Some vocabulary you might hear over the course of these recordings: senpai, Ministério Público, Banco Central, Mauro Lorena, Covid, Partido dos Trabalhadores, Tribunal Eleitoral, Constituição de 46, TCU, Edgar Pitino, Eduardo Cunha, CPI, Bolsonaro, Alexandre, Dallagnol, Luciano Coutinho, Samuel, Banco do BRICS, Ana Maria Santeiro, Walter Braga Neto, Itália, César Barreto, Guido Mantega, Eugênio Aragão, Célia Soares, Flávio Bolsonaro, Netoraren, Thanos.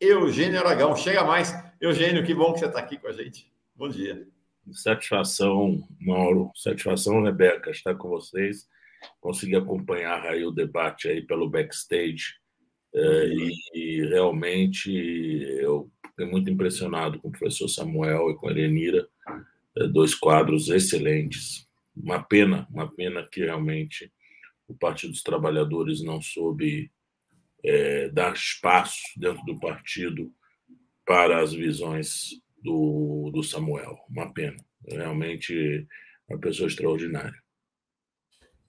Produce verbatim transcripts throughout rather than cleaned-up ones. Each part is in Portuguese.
Eugênio Aragão. Chega mais. Eugênio, que bom que você está aqui com a gente. Bom dia. Satisfação, Mauro. Satisfação, Rebeca, estar com vocês. Consegui acompanhar aí o debate aí pelo backstage e, e realmente eu fiquei muito impressionado com o professor Samuel e com a Elenira. Dois quadros excelentes. Uma pena, uma pena que realmente o Partido dos Trabalhadores não soube é, dar espaço dentro do partido para as visões do, do Samuel. Uma pena. Realmente uma pessoa extraordinária.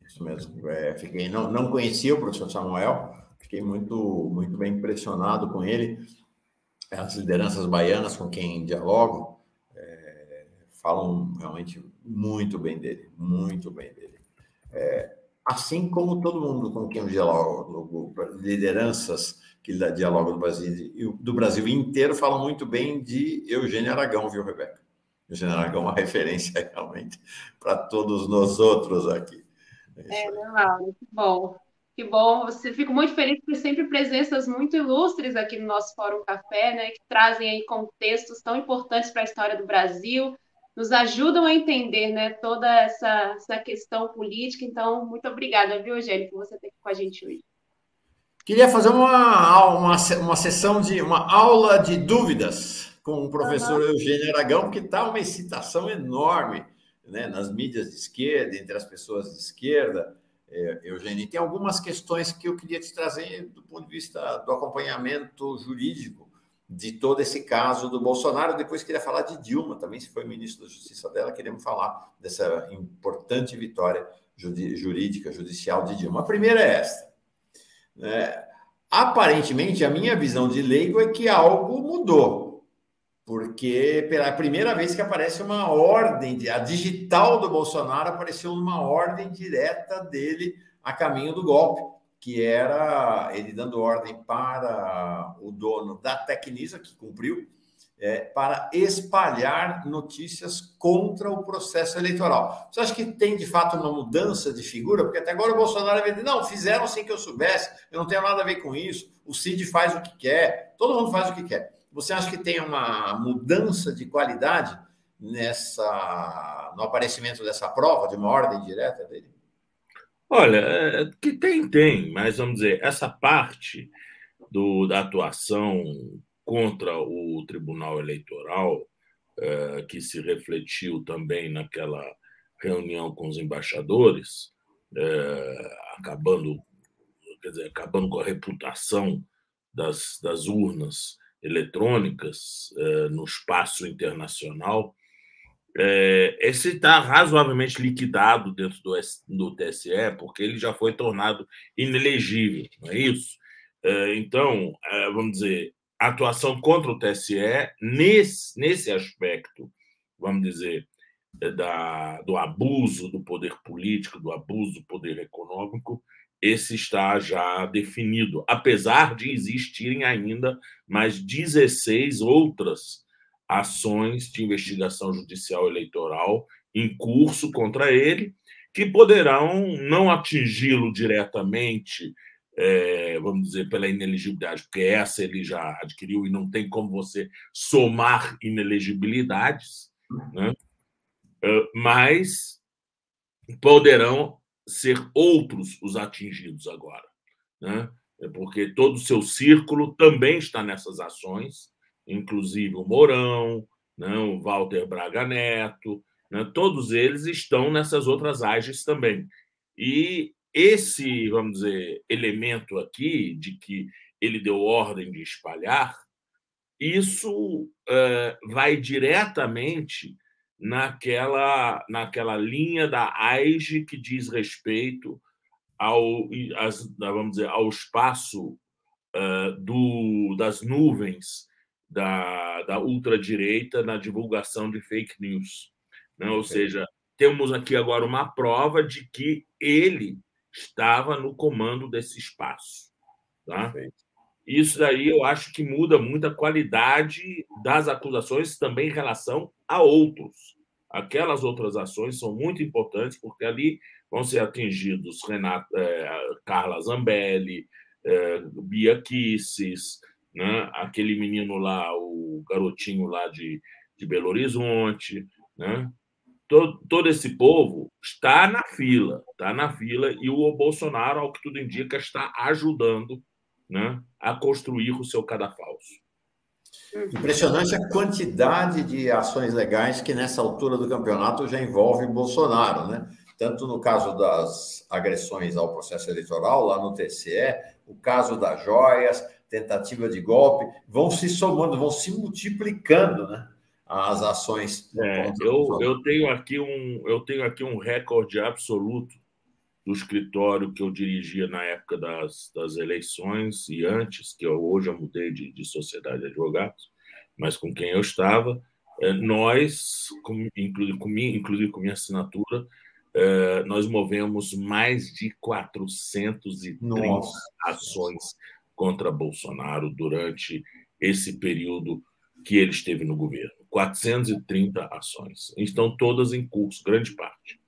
Isso mesmo. É, fiquei, não, não conhecia o professor Samuel, fiquei muito, muito bem impressionado com ele. As lideranças baianas com quem dialogo é, falam realmente muito bem dele, muito bem dele. É, assim como todo mundo com quem eu dialogo, lideranças que dialogam do Brasil, do Brasil inteiro falam muito bem de Eugênio Aragão, viu, Rebeca? Eugênio Aragão é uma referência realmente para todos nós outros aqui. É, né, Mauro? Que bom. Que bom. Você fico muito feliz por sempre presenças muito ilustres aqui no nosso Fórum Café, né, que trazem aí contextos tão importantes para a história do Brasil, nos ajudam a entender, né, toda essa, essa questão política. Então, muito obrigada, viu, Eugênio, por você ter aqui com a gente hoje. Queria fazer uma, uma, uma sessão de uma aula de dúvidas com o professor uhum. Eugênio Aragão, que está uma excitação enorme, né, nas mídias de esquerda, entre as pessoas de esquerda, é, Eugênio. E tem algumas questões que eu queria te trazer do ponto de vista do acompanhamento jurídico de todo esse caso do Bolsonaro. Depois queria falar de Dilma também, se foi ministro da Justiça dela, queremos falar dessa importante vitória jurídica, judicial de Dilma. A primeira é esta. É, aparentemente, a minha visão de leigo é que algo mudou, porque pela primeira vez que aparece uma ordem, a digital do Bolsonaro apareceu numa ordem direta dele a caminho do golpe, que era ele dando ordem para o dono da Tecnisa, que cumpriu, é, para espalhar notícias contra o processo eleitoral. Você acha que tem, de fato, uma mudança de figura? Porque até agora o Bolsonaro vai dizer, não, fizeram sem que eu soubesse, eu não tenho nada a ver com isso, o Cid faz o que quer, todo mundo faz o que quer. Você acha que tem uma mudança de qualidade nessa, no aparecimento dessa prova, de uma ordem direta dele? Olha, que tem, tem, mas vamos dizer, essa parte do, da atuação contra o Tribunal Eleitoral, eh, que se refletiu também naquela reunião com os embaixadores, eh, acabando, quer dizer, acabando com a reputação das, das urnas eletrônicas eh, no espaço internacional, eh, esse está razoavelmente liquidado dentro do, do T S E, porque ele já foi tornado inelegível, não é isso? Eh, então, eh, vamos dizer, a atuação contra o T S E, nesse, nesse aspecto, vamos dizer, eh, da, do abuso do poder político, do abuso do poder econômico, esse está já definido, apesar de existirem ainda mais dezesseis outras ações de investigação judicial eleitoral em curso contra ele, que poderão não atingi-lo diretamente, é, vamos dizer, pela inelegibilidade, porque essa ele já adquiriu e não tem como você somar inelegibilidades, né? Mas poderão ser outros os atingidos agora, né? Porque todo o seu círculo também está nessas ações, inclusive o Mourão, né? O Walter Braga Neto, né? Todos eles estão nessas outras ágios também. E esse, vamos dizer, elemento aqui de que ele deu ordem de espalhar, isso é, vai diretamente naquela, naquela linha da A I G que diz respeito ao, vamos dizer, ao espaço uh, do, das nuvens da, da ultradireita na divulgação de fake news, né? Okay. Ou seja, temos aqui agora uma prova de que ele estava no comando desse espaço. Tá? Okay. Isso daí eu acho que muda muito a qualidade das acusações também em relação a outros. Aquelas outras ações são muito importantes porque ali vão ser atingidos Renato, eh, Carla Zambelli, eh, Bia Kisses, né? Aquele menino lá, o garotinho lá de, de Belo Horizonte, né? Todo, todo esse povo está na fila, está na fila, e o Bolsonaro, ao que tudo indica, está ajudando, né, a construir o seu cadafalso. Impressionante a quantidade de ações legais que, nessa altura do campeonato, já envolve Bolsonaro, né? Tanto no caso das agressões ao processo eleitoral, lá no T S E, o caso das joias, tentativa de golpe, vão se somando, vão se multiplicando, né? As ações. É, eu, eu, tenho aqui um, eu tenho aqui um recorde absoluto do escritório que eu dirigia na época das, das eleições e antes, que eu, hoje eu mudei de, de sociedade de advogados, mas com quem eu estava, é, nós, com, inclusive, com minha, inclusive com minha assinatura, é, nós movemos mais de quatrocentas e trinta Nossa. ações contra Bolsonaro durante esse período que ele esteve no governo. quatrocentas e trinta ações. Estão todas em curso, grande parte.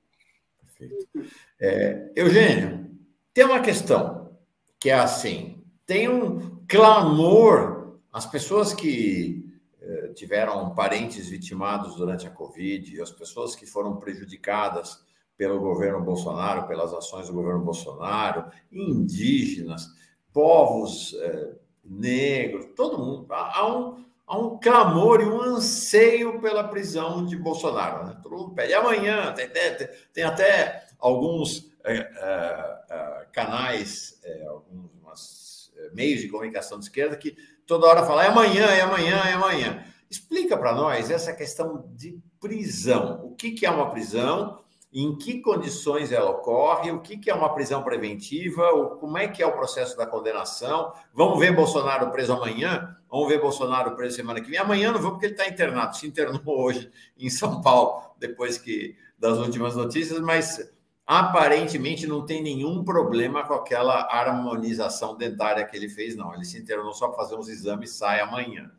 Perfeito. É, Eugênio, tem uma questão que é assim, tem um clamor, as pessoas que eh, tiveram parentes vitimados durante a Covid, as pessoas que foram prejudicadas pelo governo Bolsonaro, pelas ações do governo Bolsonaro, indígenas, povos eh, negros, todo mundo. Há um Há um clamor e um anseio pela prisão de Bolsonaro, né? Todo mundo pede. E amanhã, tem, tem, tem até alguns é, é, canais, é, alguns é, meios de comunicação de esquerda que toda hora falam é amanhã, é amanhã, é amanhã. Explica para nós essa questão de prisão. O que, que é uma prisão? Em que condições ela ocorre? O que, que é uma prisão preventiva? Como é que é o processo da condenação? Vamos ver Bolsonaro preso amanhã? Vamos ver Bolsonaro preso semana que vem. Amanhã não vou, porque ele está internado. Se internou hoje em São Paulo, depois que, das últimas notícias, mas aparentemente não tem nenhum problema com aquela harmonização dentária que ele fez, não. Ele se internou só para fazer uns exames e sai amanhã.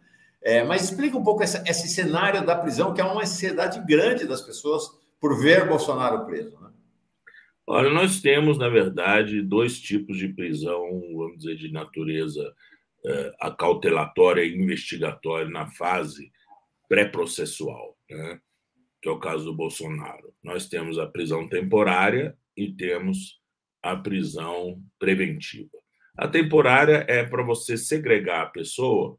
É, mas explica um pouco essa, esse cenário da prisão, que é uma ansiedade grande das pessoas por ver Bolsonaro preso, né? Olha, nós temos, na verdade, dois tipos de prisão, vamos dizer, de natureza a cautelatória e investigatória na fase pré-processual, né? Que é o caso do Bolsonaro. Nós temos a prisão temporária e temos a prisão preventiva. A temporária é para você segregar a pessoa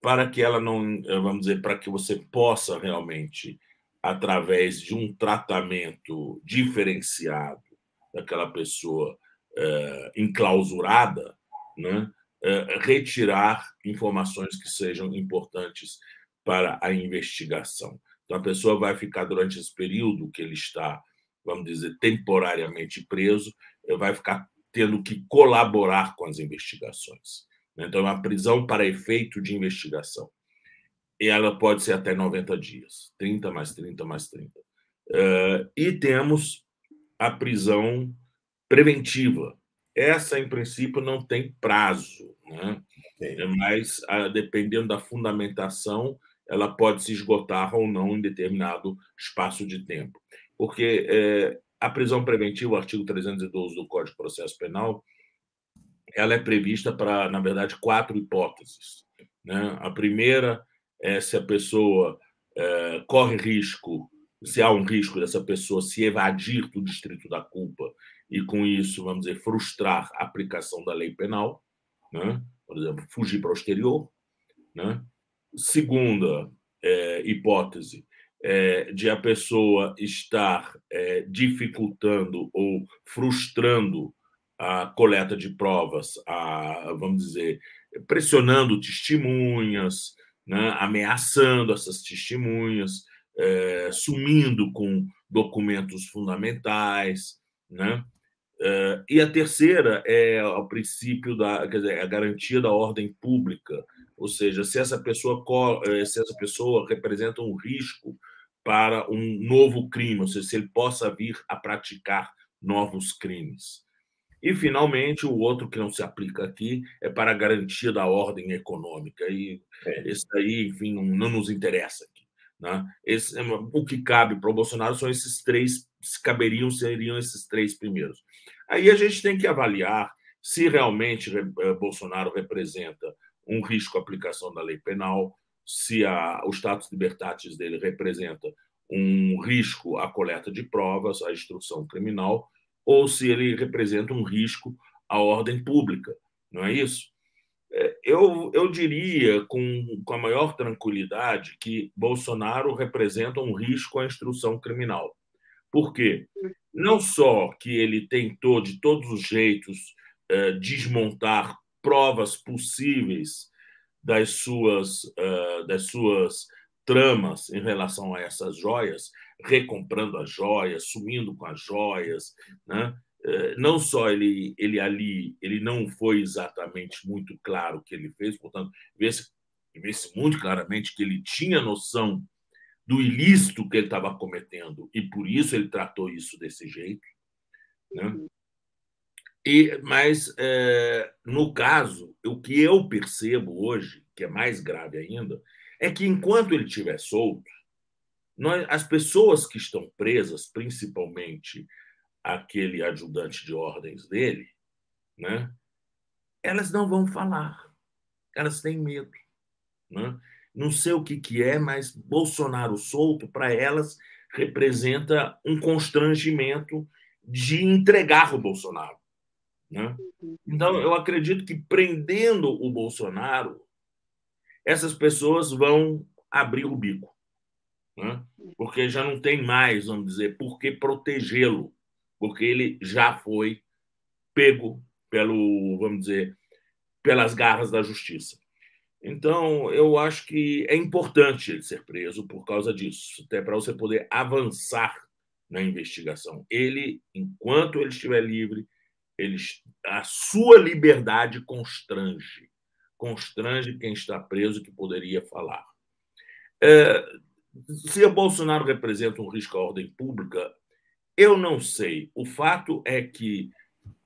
para que ela não, vamos dizer, para que você possa realmente, através de um tratamento diferenciado daquela pessoa é, enclausurada, né? Retirar informações que sejam importantes para a investigação. Então, a pessoa vai ficar, durante esse período que ele está, vamos dizer, temporariamente preso, vai ficar tendo que colaborar com as investigações. Então, é uma prisão para efeito de investigação. E ela pode ser até noventa dias, trinta mais trinta mais trinta. E temos a prisão preventiva. Essa, em princípio, não tem prazo, né? Mas, dependendo da fundamentação, ela pode se esgotar ou não em determinado espaço de tempo. Porque é, a prisão preventiva, o artigo trezentos e doze do Código de Processo Penal, ela é prevista para, na verdade, quatro hipóteses, né? A primeira é se a pessoa é, corre risco, se há um risco dessa pessoa se evadir do distrito da culpa e, com isso, vamos dizer, frustrar a aplicação da lei penal, né? Por exemplo, fugir para o exterior, né? Segunda é, hipótese é de a pessoa estar é, dificultando ou frustrando a coleta de provas, a, vamos dizer, pressionando testemunhas, né? Ameaçando essas testemunhas, é, sumindo com documentos fundamentais, né? Uh, e a terceira é o princípio da, quer dizer, a garantia da ordem pública, ou seja, se essa pessoa se essa pessoa representa um risco para um novo crime, ou seja, se ele possa vir a praticar novos crimes. E, finalmente, o outro que não se aplica aqui é para a garantia da ordem econômica. E é. Esse aí, enfim, não, não nos interessa aqui, né? Esse, o que cabe para o Bolsonaro são esses três. Se caberiam, seriam esses três primeiros. Aí a gente tem que avaliar se realmente Bolsonaro representa um risco à aplicação da lei penal, se a, o status libertatis dele representa um risco à coleta de provas, à instrução criminal, ou se ele representa um risco à ordem pública, não é isso? Eu, eu diria com, com a maior tranquilidade que Bolsonaro representa um risco à instrução criminal. Por quê? Não só que ele tentou, de todos os jeitos, eh, desmontar provas possíveis das suas, eh, das suas tramas em relação a essas joias, recomprando as joias, sumindo com as joias, né? Não só ele, ele ali, ele não foi exatamente muito claro o que ele fez, portanto, vê-se vê-se muito claramente que ele tinha noção do ilícito que ele estava cometendo e, por isso, ele tratou isso desse jeito, né? E, mas, é, no caso, o que eu percebo hoje, que é mais grave ainda, é que, enquanto ele estiver solto, nós, as pessoas que estão presas, principalmente aquele adjudante de ordens dele, né? Elas não vão falar, elas têm medo, né? Não sei o que que é, mas Bolsonaro solto para elas representa um constrangimento de entregar o Bolsonaro, né? Então eu acredito que, prendendo o Bolsonaro, essas pessoas vão abrir o bico, né? Porque já não tem mais, vamos dizer, por que protegê-lo, porque ele já foi pego pelo, vamos dizer, pelas garras da justiça. Então, eu acho que é importante ele ser preso por causa disso, até para você poder avançar na investigação. Ele, enquanto ele estiver livre, ele, a sua liberdade constrange. Constrange quem está preso que poderia falar. É, se o Bolsonaro representa um risco à ordem pública, eu não sei. O fato é que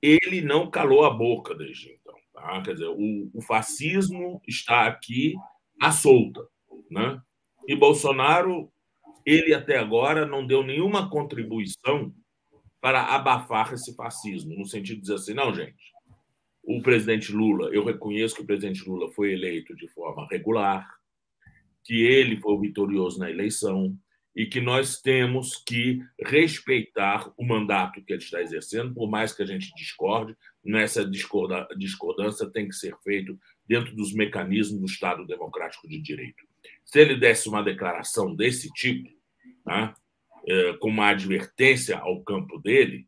ele não calou a boca desde então, tá? Quer dizer, o, o fascismo está aqui à solta, né? E Bolsonaro, ele até agora não deu nenhuma contribuição para abafar esse fascismo, no sentido de dizer assim, não, gente, o presidente Lula, eu reconheço que o presidente Lula foi eleito de forma regular, que ele foi vitorioso na eleição, e que nós temos que respeitar o mandato que ele está exercendo, por mais que a gente discorde, nessa discordância tem que ser feito dentro dos mecanismos do Estado Democrático de Direito. Se ele desse uma declaração desse tipo, né, com uma advertência ao campo dele,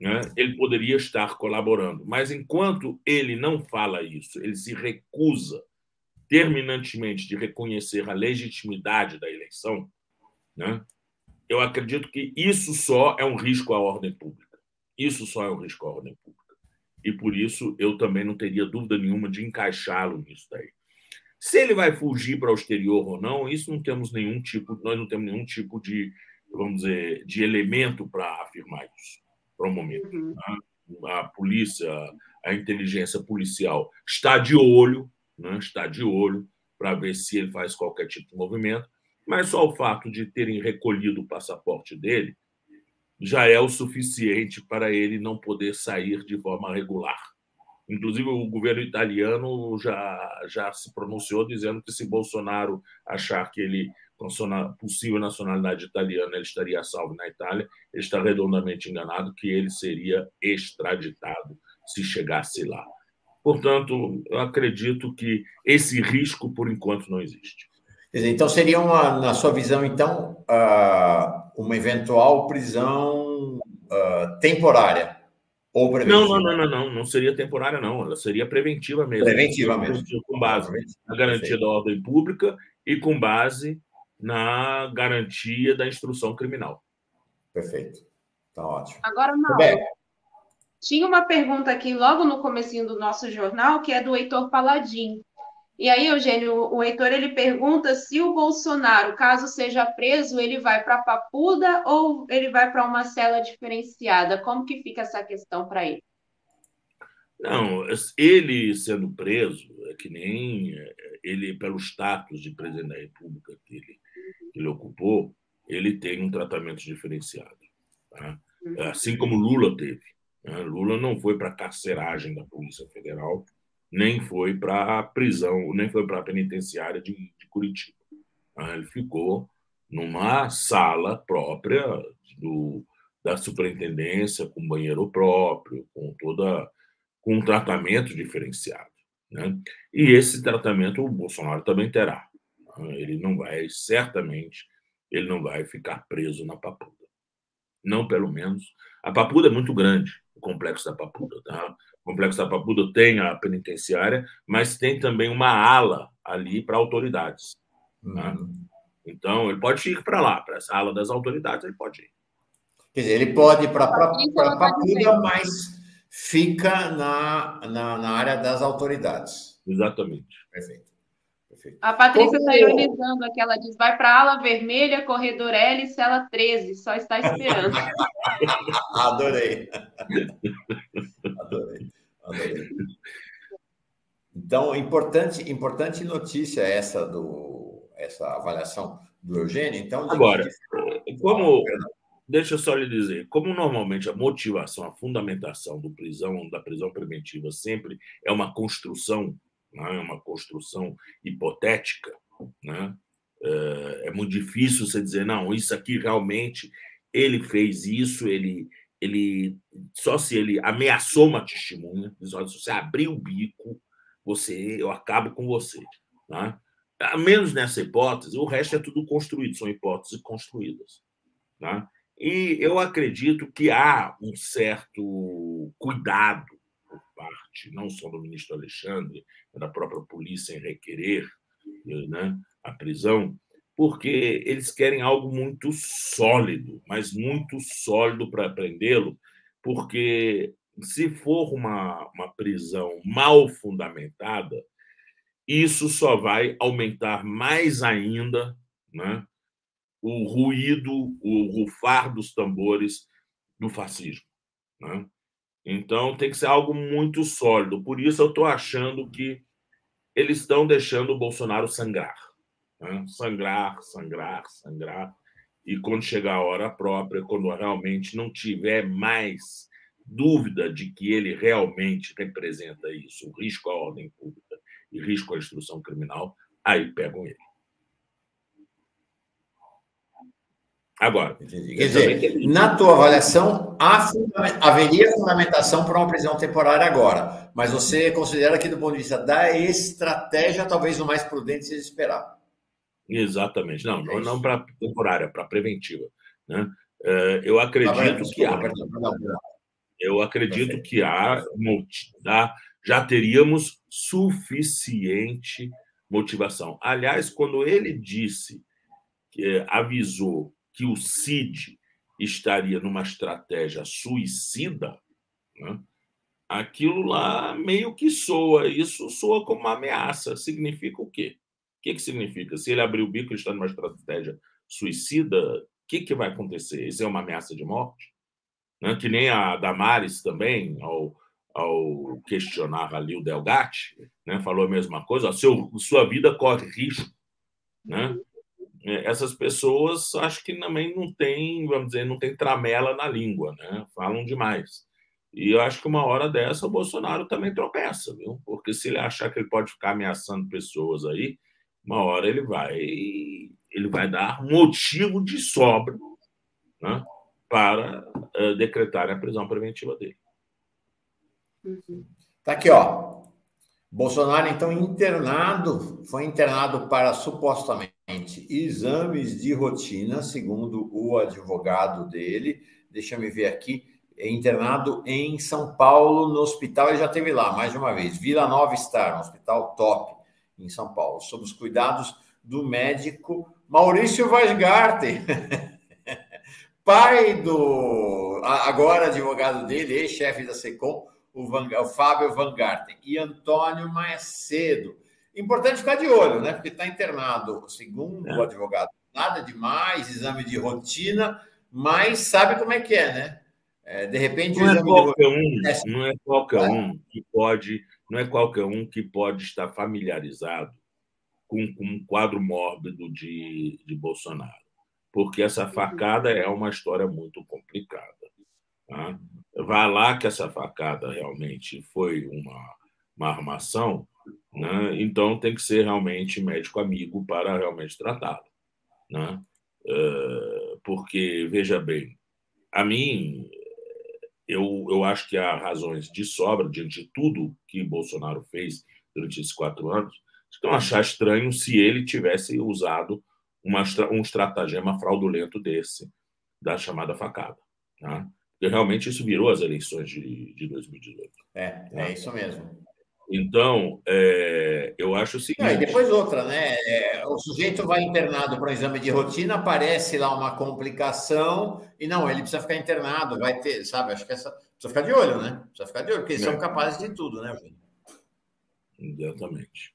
né, ele poderia estar colaborando. Mas, enquanto ele não fala isso, ele se recusa terminantemente de reconhecer a legitimidade da eleição, né? Eu acredito que isso só é um risco à ordem pública. Isso só é um risco à ordem pública. E, por isso, eu também não teria dúvida nenhuma de encaixá-lo nisso daí. Se ele vai fugir para o exterior ou não, isso não temos nenhum tipo, nós não temos nenhum tipo de, vamos dizer, de elemento para afirmar isso, para o momento. Uhum. A, a polícia, a inteligência policial está de olho, né? Está de olho para ver se ele faz qualquer tipo de movimento. Mas só o fato de terem recolhido o passaporte dele já é o suficiente para ele não poder sair de forma regular. Inclusive, o governo italiano já, já se pronunciou dizendo que, se Bolsonaro achar que ele, com possível nacionalidade italiana, ele estaria salvo na Itália, ele está redondamente enganado, que ele seria extraditado se chegasse lá. Portanto, eu acredito que esse risco, por enquanto, não existe. Então, seria, uma, na sua visão, então, uma eventual prisão temporária ou preventiva? Não, não, não, não, não seria temporária, não. Ela seria preventiva mesmo. Preventiva mesmo. Com base na garantia da ordem pública e com base na garantia da instrução criminal. Perfeito. Tá ótimo. Agora, Mauro, tinha uma pergunta aqui logo no comecinho do nosso jornal, que é do Heitor Paladin. E aí, Eugênio, o Heitor, ele pergunta se o Bolsonaro, caso seja preso, ele vai para a Papuda ou ele vai para uma cela diferenciada? Como que fica essa questão para ele? Não, ele sendo preso, é que nem ele, pelo status de presidente da República que ele, que ele ocupou, ele tem um tratamento diferenciado, tá? Assim como Lula teve. Lula não foi para a carceragem da Polícia Federal, nem foi para a prisão, nem foi para a penitenciária de, de Curitiba. Ele ficou numa sala própria do, da superintendência, com banheiro próprio, com toda com um tratamento diferenciado, né? E esse tratamento o Bolsonaro também terá. Ele não vai, certamente, ele não vai ficar preso na Papuda. Não, pelo menos. A Papuda é muito grande, o Complexo da Papuda. Tá? O Complexo da Papuda tem a penitenciária, mas tem também uma ala ali para autoridades. Tá? Uhum. Então, ele pode ir para lá, para essa ala das autoridades, ele pode ir. Quer dizer, ele pode ir para a Papuda, mas fica na, na, na área das autoridades. Exatamente. Perfeito. Perfeito. A Patrícia está ironizando aqui, ela diz, vai para a ala vermelha, corredor L, cela treze, só está esperando. Adorei. Adorei. Adorei. Então, importante, importante notícia essa, do, essa avaliação do Eugênio. Então, agora, que... como... Deixa eu só lhe dizer, como normalmente a motivação, a fundamentação do prisão, da prisão preventiva sempre é uma construção, né? É uma construção hipotética, né? É muito difícil você dizer, não, isso aqui realmente, ele fez isso, ele, ele só se ele ameaçou uma testemunha, só se você abrir o bico, você, eu acabo com você. Né? A menos nessa hipótese, o resto é tudo construído, são hipóteses construídas. Né? E eu acredito que há um certo cuidado por parte, não só do ministro Alexandre, mas da própria polícia em requerer, né, a prisão, porque eles querem algo muito sólido, mas muito sólido para prendê-lo, porque se for uma, uma prisão mal fundamentada, isso só vai aumentar mais ainda, né, o ruído, o rufar dos tambores do fascismo, né? Então, tem que ser algo muito sólido. Por isso, eu estou achando que eles estão deixando o Bolsonaro sangrar. Né? Sangrar, sangrar, sangrar. E quando chegar a hora própria, quando realmente não tiver mais dúvida de que ele realmente representa isso, o risco à ordem pública e risco à instrução criminal, aí pegam ele. Agora, entendi. Quer dizer, na tua avaliação, há haveria fundamentação para uma prisão temporária agora, mas você considera que, do ponto de vista da estratégia, talvez o mais prudente seja esperar. Exatamente. Não, não, não para temporária, para preventiva. Né? Eu acredito que há. Eu acredito que há. Já teríamos suficiente motivação. Aliás, quando ele disse, avisou que o Cid estaria numa estratégia suicida, né? Aquilo lá meio que soa, isso soa como uma ameaça. Significa o quê? O que, que significa? Se ele abrir o bico e está numa estratégia suicida, o que, que vai acontecer? Isso é uma ameaça de morte? Né? Que nem a Damares também, ao, ao questionar ali o Delgatti, né? Falou a mesma coisa, Seu, sua vida corre risco, né? Essas pessoas acho que também não tem, vamos dizer, não tem tramela na língua, né? Falam demais. E eu acho que uma hora dessa o Bolsonaro também tropeça, viu? Porque se ele achar que ele pode ficar ameaçando pessoas aí, uma hora ele vai, ele vai dar motivo de sobra, né, para uh, decretar a prisão preventiva dele. Tá aqui, ó. Bolsonaro, então, internado, foi internado para supostamente exames de rotina, segundo o advogado dele, deixa eu ver aqui, é internado em São Paulo, no hospital, ele já esteve lá, mais de uma vez, Vila Nova Star, um hospital top em São Paulo, sob os cuidados do médico Maurício Wajngarten, pai do, agora advogado dele, ex-chefe da SECOM, o, Van, o Fábio Wajngarten, e Antônio Macedo. Importante ficar de olho, né? Porque está internado, segundo é. o advogado, nada demais, exame de rotina, mas sabe como é que é, né? É, de repente não o exame é qualquer de... um, não é qualquer um que pode, não é qualquer um que pode estar familiarizado com, com um quadro mórbido de, de Bolsonaro, porque essa facada é uma história muito complicada. Tá? Vai lá que essa facada realmente foi uma uma armação, né? Então tem que ser realmente médico amigo para realmente tratá-lo, né? Uh, porque, veja bem, a mim, eu, eu acho que há razões de sobra diante de tudo que Bolsonaro fez durante esses quatro anos, então achar estranho se ele tivesse usado uma, um estratagema fraudulento desse, da chamada facada, né? Porque realmente isso virou as eleições de, de dois mil e dezoito. É, né? É isso mesmo. Então, é, eu acho o seguinte... É, e depois outra, né? É, o sujeito vai internado para um exame de rotina, aparece lá uma complicação e não, ele precisa ficar internado, vai ter, sabe? Acho que essa... Precisa ficar de olho, né? Precisa ficar de olho, porque eles é. são capazes de tudo, né, Eugênio? Exatamente.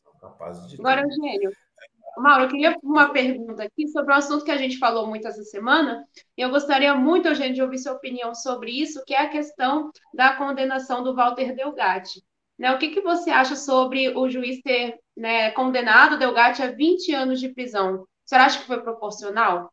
São capazes de Agora, tudo. Agora, Eugênio, Mauro, eu queria uma pergunta aqui sobre um assunto que a gente falou muito essa semana, e eu gostaria muito, Eugênio, de ouvir sua opinião sobre isso, que é a questão da condenação do Walter Delgatti. Né, o que, que você acha sobre o juiz ter, né, condenado Delgatti a vinte anos de prisão? Você acha que foi proporcional?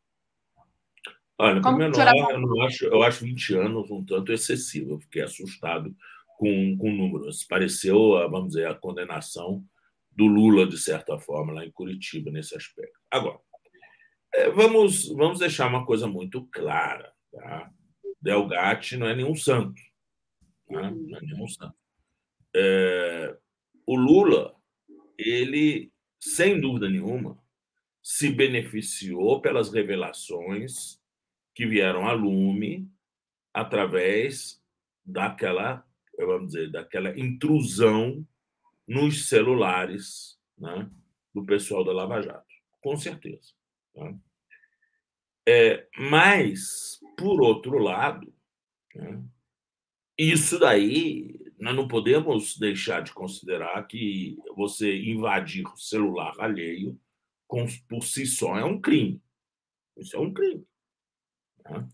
Olha, Como primeiro, será... eu, não acho, eu acho vinte anos um tanto excessivo. Eu fiquei assustado com, com números. Pareceu, vamos dizer, a condenação do Lula, de certa forma, lá em Curitiba, nesse aspecto. Agora, vamos, vamos deixar uma coisa muito clara. Tá? Delgatti não é nenhum santo. Tá? Não é nenhum santo. É, o Lula, ele, sem dúvida nenhuma, se beneficiou pelas revelações que vieram a lume através daquela, vamos dizer, daquela intrusão nos celulares, né, do pessoal da Lava Jato, com certeza. Né? É, mas, por outro lado, né, isso daí... Nós não podemos deixar de considerar que você invadir o celular alheio por si só é um crime. Isso é um crime. Né?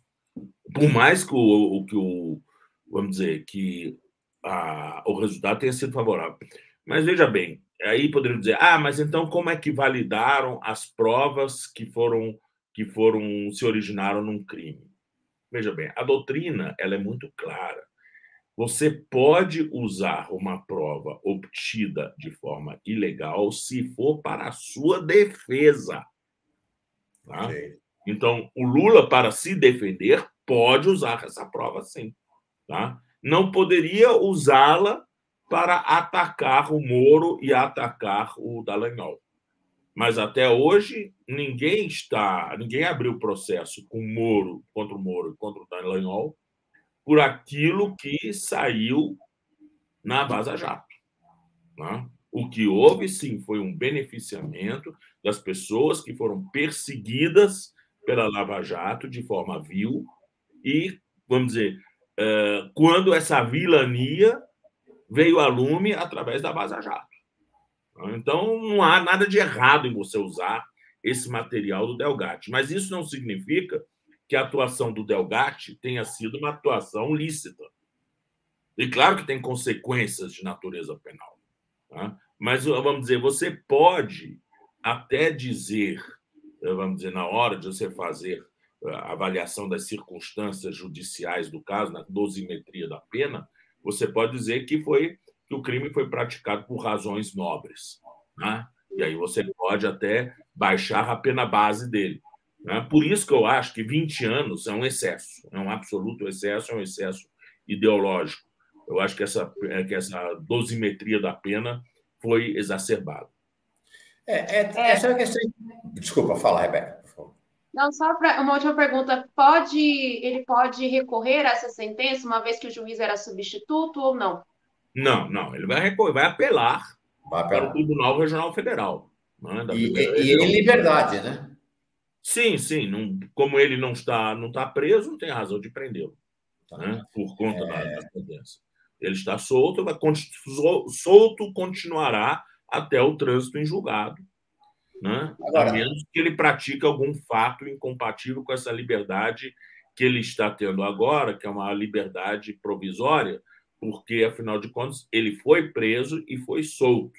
Por mais que o, que o, vamos dizer, que a, o resultado tenha sido favorável. Mas veja bem, aí poderiam dizer, ah, mas então como é que validaram as provas que foram, que foram, se originaram num crime? Veja bem, a doutrina ela é muito clara. Você pode usar uma prova obtida de forma ilegal se for para a sua defesa. Tá? Okay. Então, o Lula, para se defender, pode usar essa prova, sim. Tá? Não poderia usá-la para atacar o Moro e atacar o Dallagnol. Mas, até hoje, ninguém está, ninguém abriu processo com o Moro, contra o Moro e contra o Dallagnol, por aquilo que saiu na Vaza Jato. Né? O que houve, sim, foi um beneficiamento das pessoas que foram perseguidas pela Lava Jato de forma vil e, vamos dizer, quando essa vilania veio a lume através da Vaza Jato. Então, não há nada de errado em você usar esse material do Delgatti, mas isso não significa que a atuação do Delgatti tenha sido uma atuação lícita. E claro que tem consequências de natureza penal. Tá? Mas, vamos dizer, você pode até dizer, vamos dizer, na hora de você fazer a avaliação das circunstâncias judiciais do caso, na dosimetria da pena, você pode dizer que, foi, que o crime foi praticado por razões nobres. Tá? E aí você pode até baixar a pena base dele. Por isso que eu acho que vinte anos é um excesso, é um absoluto excesso, é um excesso ideológico. Eu acho que essa, que essa dosimetria da pena foi exacerbada. É, é, é só questão... Desculpa, fala, Rebeca. Não, só pra, uma última pergunta. Pode, ele pode recorrer a essa sentença, uma vez que o juiz era substituto ou não? Não, não. Ele vai, recorrer, vai, apelar, vai apelar para o Tribunal Regional Federal. Né, da e e ele em liberdade, né? Sim, sim. Não, como ele não está, não está preso, não tem razão de prendê-lo, né? Por conta é... da sentença. Ele está solto, vai, solto continuará até o trânsito em julgado, né? Agora... A menos que ele pratique algum fato incompatível com essa liberdade que ele está tendo agora, que é uma liberdade provisória, porque, afinal de contas, ele foi preso e foi solto,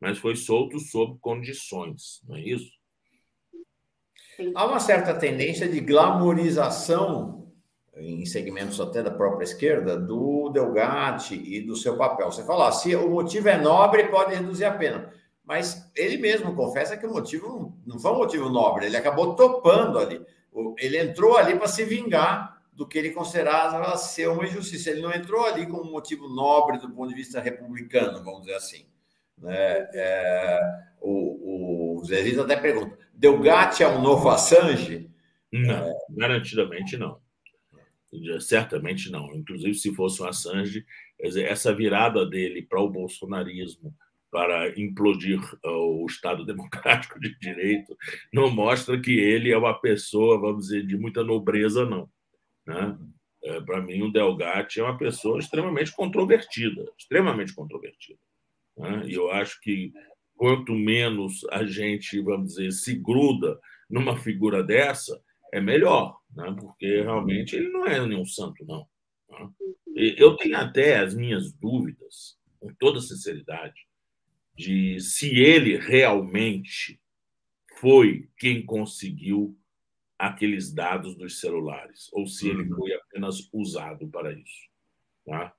mas foi solto sob condições, não é isso? Há uma certa tendência de glamorização em segmentos até da própria esquerda, do Delgatti e do seu papel. Você fala, ah, se o motivo é nobre, pode reduzir a pena. Mas ele mesmo confessa que o motivo não foi um motivo nobre, ele acabou topando ali. Ele entrou ali para se vingar do que ele considerava ser uma injustiça. Ele não entrou ali com um motivo nobre do ponto de vista republicano, vamos dizer assim. É, é, o, o Zé Luiz até pergunta, Delgatti é um novo Assange? Não, é... garantidamente não. Certamente não. Inclusive, se fosse um Assange, essa virada dele para o bolsonarismo, para implodir o Estado Democrático de Direito, não mostra que ele é uma pessoa, vamos dizer, de muita nobreza, não. Né? É, para mim, o Delgatti é uma pessoa extremamente controvertida, extremamente controvertida. Né? E eu acho que, quanto menos a gente, vamos dizer, se gruda numa figura dessa, é melhor, né? Porque realmente ele não é nenhum santo, não. Né? Eu tenho até as minhas dúvidas, com toda sinceridade, de se ele realmente foi quem conseguiu aqueles dados dos celulares, ou se ele foi apenas usado para isso. Tá?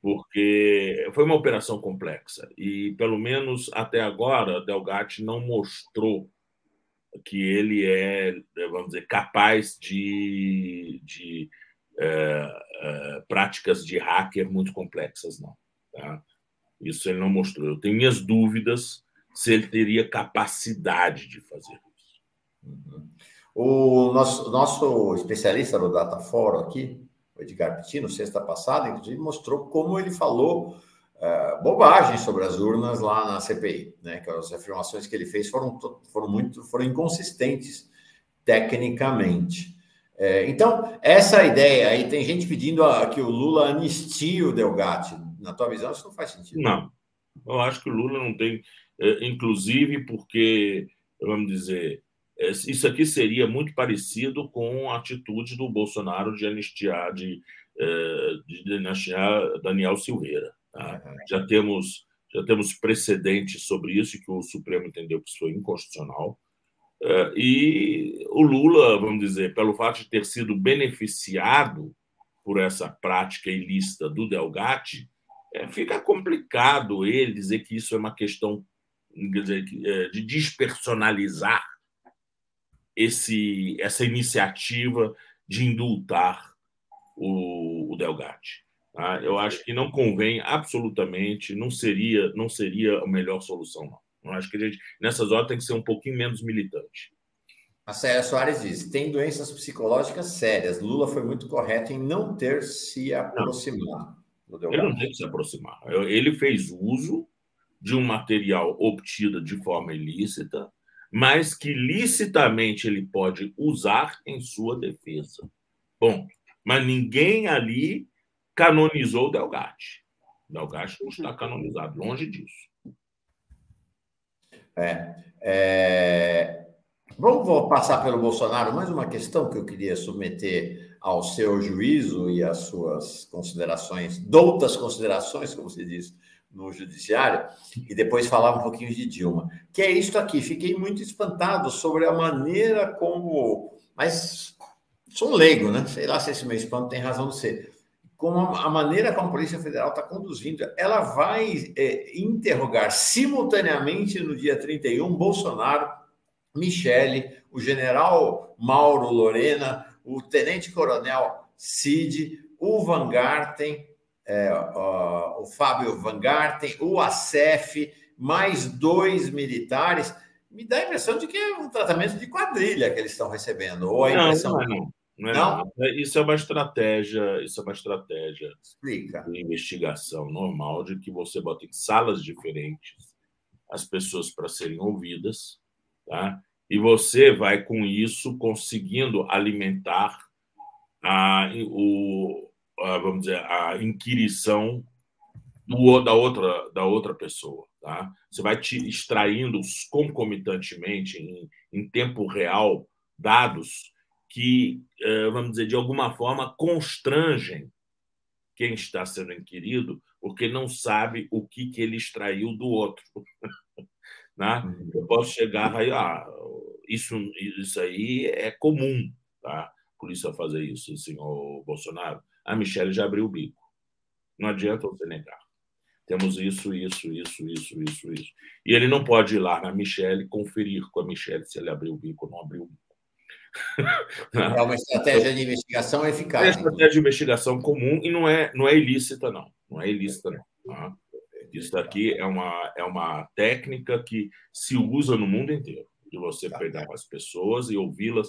Porque foi uma operação complexa e, pelo menos até agora, Delgatti não mostrou que ele é, vamos dizer, capaz de, de é, é, práticas de hacker muito complexas, não. Tá? Isso ele não mostrou. Eu tenho minhas dúvidas se ele teria capacidade de fazer isso. Uhum. O nosso, nosso especialista do Dataforum aqui, o Edgar Pitino, sexta passada, inclusive, mostrou como ele falou uh, bobagem sobre as urnas lá na C P I, né? Que as afirmações que ele fez foram, foram, muito, foram inconsistentes tecnicamente. É, então, essa ideia aí, tem gente pedindo a, que o Lula anistie o Delgatti. Na tua visão, isso não faz sentido. Não. Eu acho que o Lula não tem... Inclusive porque, vamos dizer, isso aqui seria muito parecido com a atitude do Bolsonaro de anistiar, de, de anistiar Daniel Silveira. Tá? Uhum. Já temos, já temos precedentes sobre isso, que o Supremo entendeu que isso foi inconstitucional. E o Lula, vamos dizer, pelo fato de ter sido beneficiado por essa prática ilícita do Delgatti, É, fica complicado ele dizer que isso é uma questão, quer dizer, de despersonalizar esse, essa iniciativa de indultar o, o Delgatti. Tá? Eu acho que não convém absolutamente, não seria, não seria a melhor solução, não. Eu acho que a gente, nessas horas, tem que ser um pouquinho menos militante. A Célia Soares diz, tem doenças psicológicas sérias. Lula foi muito correto em não ter se aproximado. Ele não tem que se aproximar. Ele fez uso de um material obtido de forma ilícita, mas que licitamente ele pode usar em sua defesa. Bom, mas ninguém ali canonizou o Delgatti. O Delgatti não está canonizado, longe disso. É, é... Vamos passar pelo Bolsonaro. Mais uma questão que eu queria submeter ao seu juízo e às suas considerações, doutas considerações, como se diz no judiciário, e depois falar um pouquinho de Dilma. Que é isto aqui, fiquei muito espantado sobre a maneira como... Mas sou um leigo, né? Sei lá se esse meu espanto tem razão de ser. Como a maneira como a Polícia Federal está conduzindo. Ela vai é, interrogar simultaneamente no dia trinta e um Bolsonaro, Michelle, o general Mauro Lorena, o Tenente-Coronel Cid, o Wajngarten, é, ó, o Fábio Wajngarten, o A S E F, mais dois militares. Me dá a impressão de que é um tratamento de quadrilha que eles estão recebendo. Ou a impressão... Não, não, não, não? não. Isso é uma estratégia, isso é uma estratégia Explica. de investigação normal, de que você bota em salas diferentes as pessoas para serem ouvidas, tá? E você vai, com isso, conseguindo alimentar a, o, a, vamos dizer, a inquirição do, da, outra, da outra pessoa. Tá? Você vai te extraindo concomitantemente, em, em tempo real, dados que, vamos dizer, de alguma forma, constrangem quem está sendo inquirido, porque não sabe o que, que ele extraiu do outro. Né? Eu posso chegar aí, ah, isso, isso aí é comum, tá? polícia fazer isso, senhor Bolsonaro, a Michelle já abriu o bico. Não adianta você negar. Temos isso, isso, isso, isso, isso, isso. E ele não pode ir lá na Michelle conferir com a Michelle se ele abriu o bico ou não abriu o bico. É uma estratégia de investigação eficaz. É uma estratégia de investigação comum e não é, não é ilícita, não. Não é ilícita, não. Tá? Isso daqui é uma, é uma técnica que se usa no mundo inteiro, de você pegar as pessoas e ouvi-las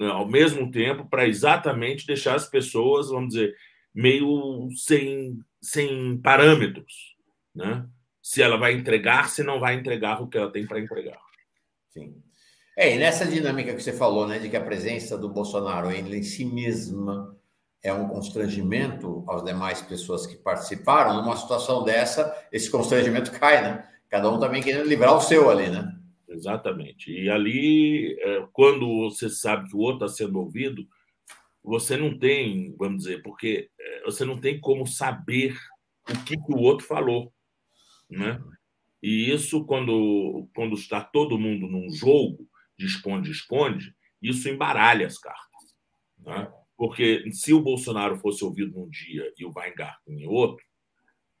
ao mesmo tempo para exatamente deixar as pessoas, vamos dizer, meio sem, sem parâmetros, né? Se ela vai entregar, se não vai entregar o que ela tem para entregar. Sim. É, e nessa dinâmica que você falou, né, de que a presença do Bolsonaro ele em si mesma é um constrangimento às demais pessoas que participaram, numa situação dessa, esse constrangimento cai, né? Cada um também querendo livrar o seu ali, né? Exatamente. E ali, quando você sabe que o outro está sendo ouvido, você não tem, vamos dizer, porque você não tem como saber o que, que o outro falou, né? E isso, quando, quando está todo mundo num jogo de esconde-esconde, isso embaralha as cartas. Né? Porque se o Bolsonaro fosse ouvido num dia e o Wajngarten em outro,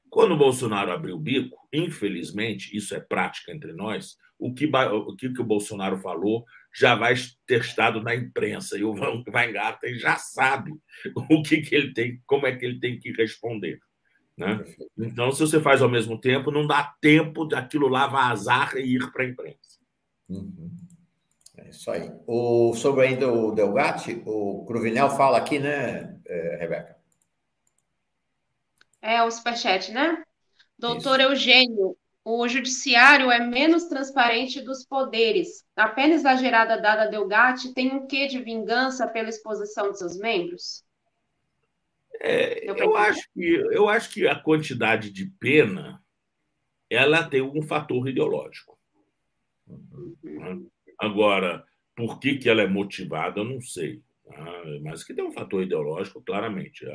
quando o Bolsonaro abriu o bico, infelizmente, isso é prática entre nós, o que o, que o Bolsonaro falou já vai testado na imprensa e o Wajngarten já sabe o que, que ele tem, como é que ele tem que responder. Né? Então, se você faz ao mesmo tempo, não dá tempo daquilo lá vazar e ir para a imprensa. Uhum. É isso aí. O, sobre ainda o Delgatti, o Cruvinel fala aqui, né, Rebeca? É o superchat, né? Doutor isso. Eugênio, o judiciário é menos transparente dos poderes. Apenas a gerada dada a Delgatti tem um quê de vingança pela exposição de seus membros? É, eu, acho que, eu acho que a quantidade de pena ela tem um fator ideológico. Uhum. Agora, por que, que ela é motivada, eu não sei. Tá? Mas que tem um fator ideológico, claramente.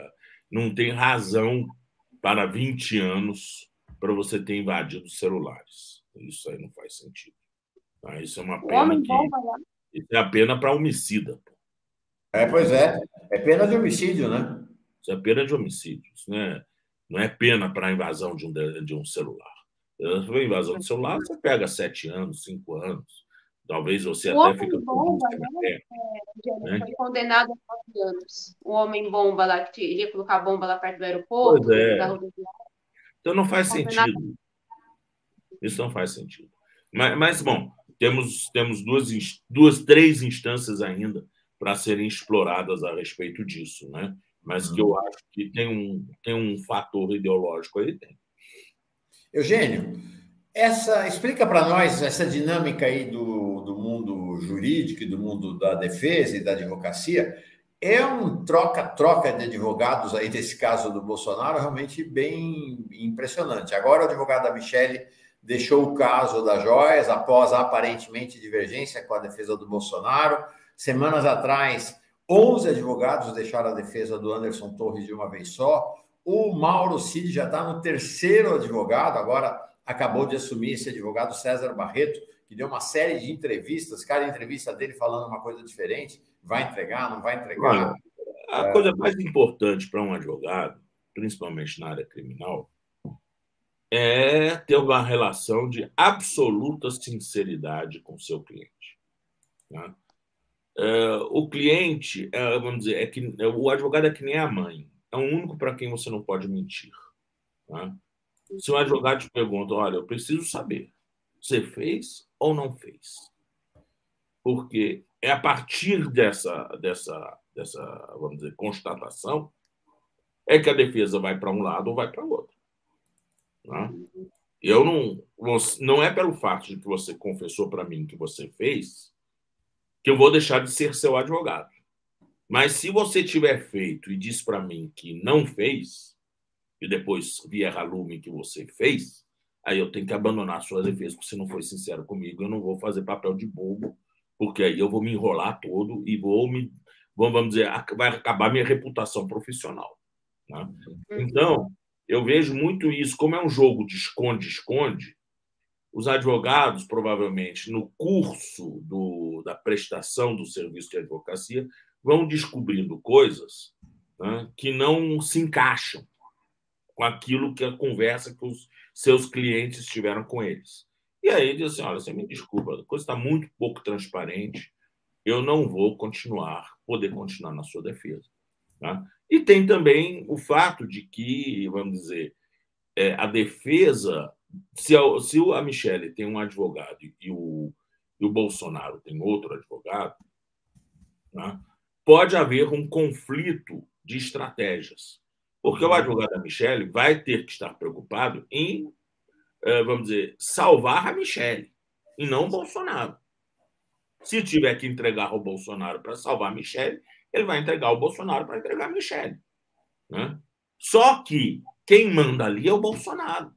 Não tem razão para vinte anos para você ter invadido os celulares. Isso aí não faz sentido. Tá? Isso é uma pena que... é a pena para homicida. É, pois é. É pena de homicídio, né? Isso é pena de homicídio. Isso não é, não é pena para a invasão de um, de um celular. A invasão de celular, você pega sete anos, cinco anos. Talvez você o até fique... O homem-bomba, né? É, né? Foi condenado a nove anos. O homem-bomba lá, que iria colocar a bomba lá perto do aeroporto. Pois é. Da então não faz sentido. Isso não faz sentido. Mas, mas bom, temos, temos duas, duas, três instâncias ainda para serem exploradas a respeito disso, né? Mas que eu acho que tem um, tem um fator ideológico aí dentro. Eugênio, essa, explica para nós essa dinâmica aí do, do mundo jurídico e do mundo da defesa e da advocacia. É um troca-troca de advogados aí desse caso do Bolsonaro realmente bem impressionante. Agora o advogado da Michelle deixou o caso das joias após a aparentemente divergência com a defesa do Bolsonaro. Semanas atrás... onze advogados deixaram a defesa do Anderson Torres de uma vez só. O Mauro Cid já está no terceiro advogado, agora acabou de assumir esse advogado César Barreto, que deu uma série de entrevistas, cada entrevista dele falando uma coisa diferente, vai entregar, não vai entregar. Olha, a é... coisa mais importante para um advogado, principalmente na área criminal, é ter uma relação de absoluta sinceridade com o seu cliente. Né? Uh, o cliente, uh, vamos dizer, é que, uh, o advogado é que nem a mãe. É o único para quem você não pode mentir. Tá? Se um advogado te pergunta, olha, eu preciso saber, você fez ou não fez? Porque é a partir dessa, dessa, dessa vamos dizer, constatação é que a defesa vai para um lado ou vai para o outro. Tá? Eu não, não é pelo fato de que você confessou para mim que você fez que eu vou deixar de ser seu advogado. Mas se você tiver feito e diz para mim que não fez, e depois vier a lume que você fez, aí eu tenho que abandonar a sua defesa, porque se não for sincero comigo, eu não vou fazer papel de bobo, porque aí eu vou me enrolar todo e vou me... vamos dizer, vai acabar minha reputação profissional. Né? Então, eu vejo muito isso. Como é um jogo de esconde-esconde, os advogados, provavelmente, no curso do, da prestação do serviço de advocacia, vão descobrindo coisas, né, que não se encaixam com aquilo que a conversa que os seus clientes tiveram com eles. E aí ele diz assim, olha, você me desculpa, a coisa está muito pouco transparente, eu não vou continuar, poder continuar na sua defesa. Tá? E tem também o fato de que, vamos dizer, é, a defesa, se a, se a Michelle tem um advogado e o, e o Bolsonaro tem outro advogado, tá? Pode haver um conflito de estratégias, porque o advogado da Michelle vai ter que estar preocupado em, vamos dizer, salvar a Michelle e não o Bolsonaro. Se tiver que entregar o Bolsonaro para salvar a Michelle, ele vai entregar o Bolsonaro para entregar a Michelle. Né? Só que quem manda ali é o Bolsonaro.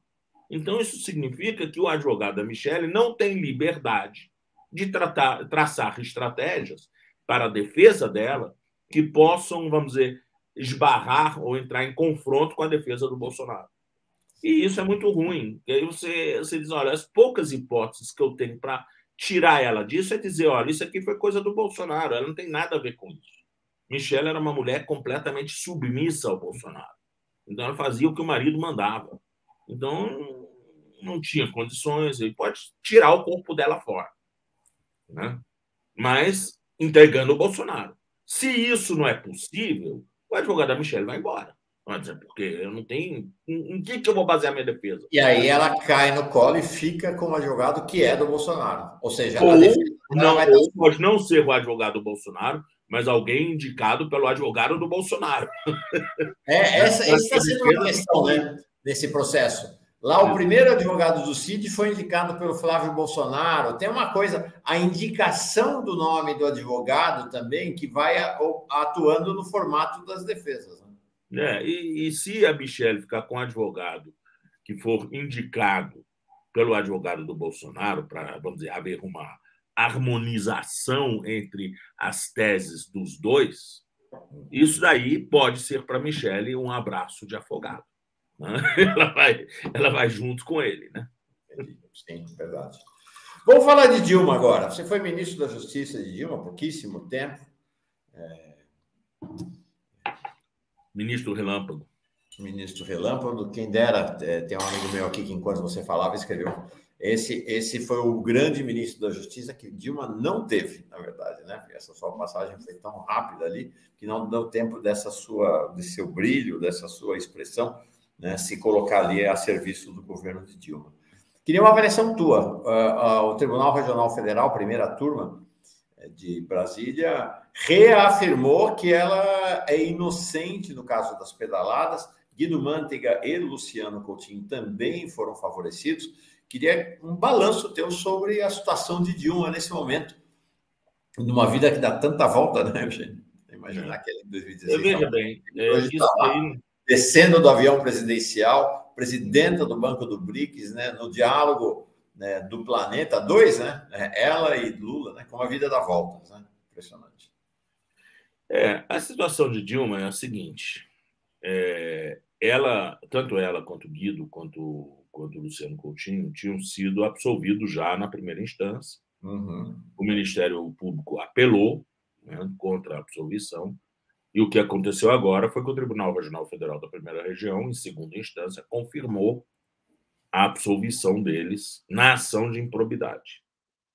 Então, isso significa que o advogado da Michelle não tem liberdade de tratar, traçar estratégias para a defesa dela que possam, vamos dizer, esbarrar ou entrar em confronto com a defesa do Bolsonaro. E isso é muito ruim. E aí você, você diz, olha, as poucas hipóteses que eu tenho para tirar ela disso é dizer, olha, isso aqui foi coisa do Bolsonaro, ela não tem nada a ver com isso. Michelle era uma mulher completamente submissa ao Bolsonaro. Então, ela fazia o que o marido mandava. Então, não tinha condições, ele pode tirar o corpo dela fora. Né? Mas entregando o Bolsonaro. Se isso não é possível, o advogado da Michelle vai embora. Porque eu não tenho... Em que que eu vou basear minha defesa? E aí ela cai no colo e fica como advogado que é do Bolsonaro. Ou seja, ou, a defesa não, vai... ou pode não ser o advogado do Bolsonaro, mas alguém indicado pelo advogado do Bolsonaro. É, essa está sendo uma questão, né, desse processo. Lá o primeiro advogado do Cid foi indicado pelo Flávio Bolsonaro. Tem uma coisa, a indicação do nome do advogado também, que vai atuando no formato das defesas. Né? É, e, e se a Michelle ficar com um advogado que for indicado pelo advogado do Bolsonaro, para, vamos dizer, haver uma harmonização entre as teses dos dois, isso daí pode ser para a Michelle um abraço de afogado. Né? Ela vai, ela vai junto com ele. Né? Sim, verdade. Vamos falar de Dilma agora. Você foi ministro da Justiça de Dilma há pouquíssimo tempo. É... Ministro Relâmpago. Ministro Relâmpago, quem dera, tem um amigo meu aqui que, enquanto você falava, escreveu. Esse, esse foi o grande ministro da Justiça que Dilma não teve, na verdade, né? Essa sua passagem foi tão rápida ali que não deu tempo dessa sua, desse seu brilho, dessa sua expressão, né, se colocar ali a serviço do governo de Dilma. Queria uma avaliação tua. Uh, uh, o Tribunal Regional Federal, primeira turma de Brasília, reafirmou que ela é inocente no caso das pedaladas. Guido Mantega e Luciano Coutinho também foram favorecidos. Queria um balanço teu sobre a situação de Dilma nesse momento, numa vida que dá tanta volta, né, Eugênio? Imaginar que ela em dois mil e dezesseis... Eu vejo bem. Hoje está lá, descendo do avião presidencial, presidenta do Banco do BRICS, né, no diálogo, né, do planeta, dois, né, ela e Lula, né, com a vida dá voltas, né? Impressionante. É, a situação de Dilma é a seguinte... É, ela, tanto ela quanto o Guido, quanto, quanto o Luciano Coutinho, tinham sido absolvidos já na primeira instância. Uhum. O Ministério Público apelou, né, contra a absolvição, e o que aconteceu agora foi que o Tribunal Regional Federal da Primeira Região, em segunda instância, confirmou a absolvição deles na ação de improbidade.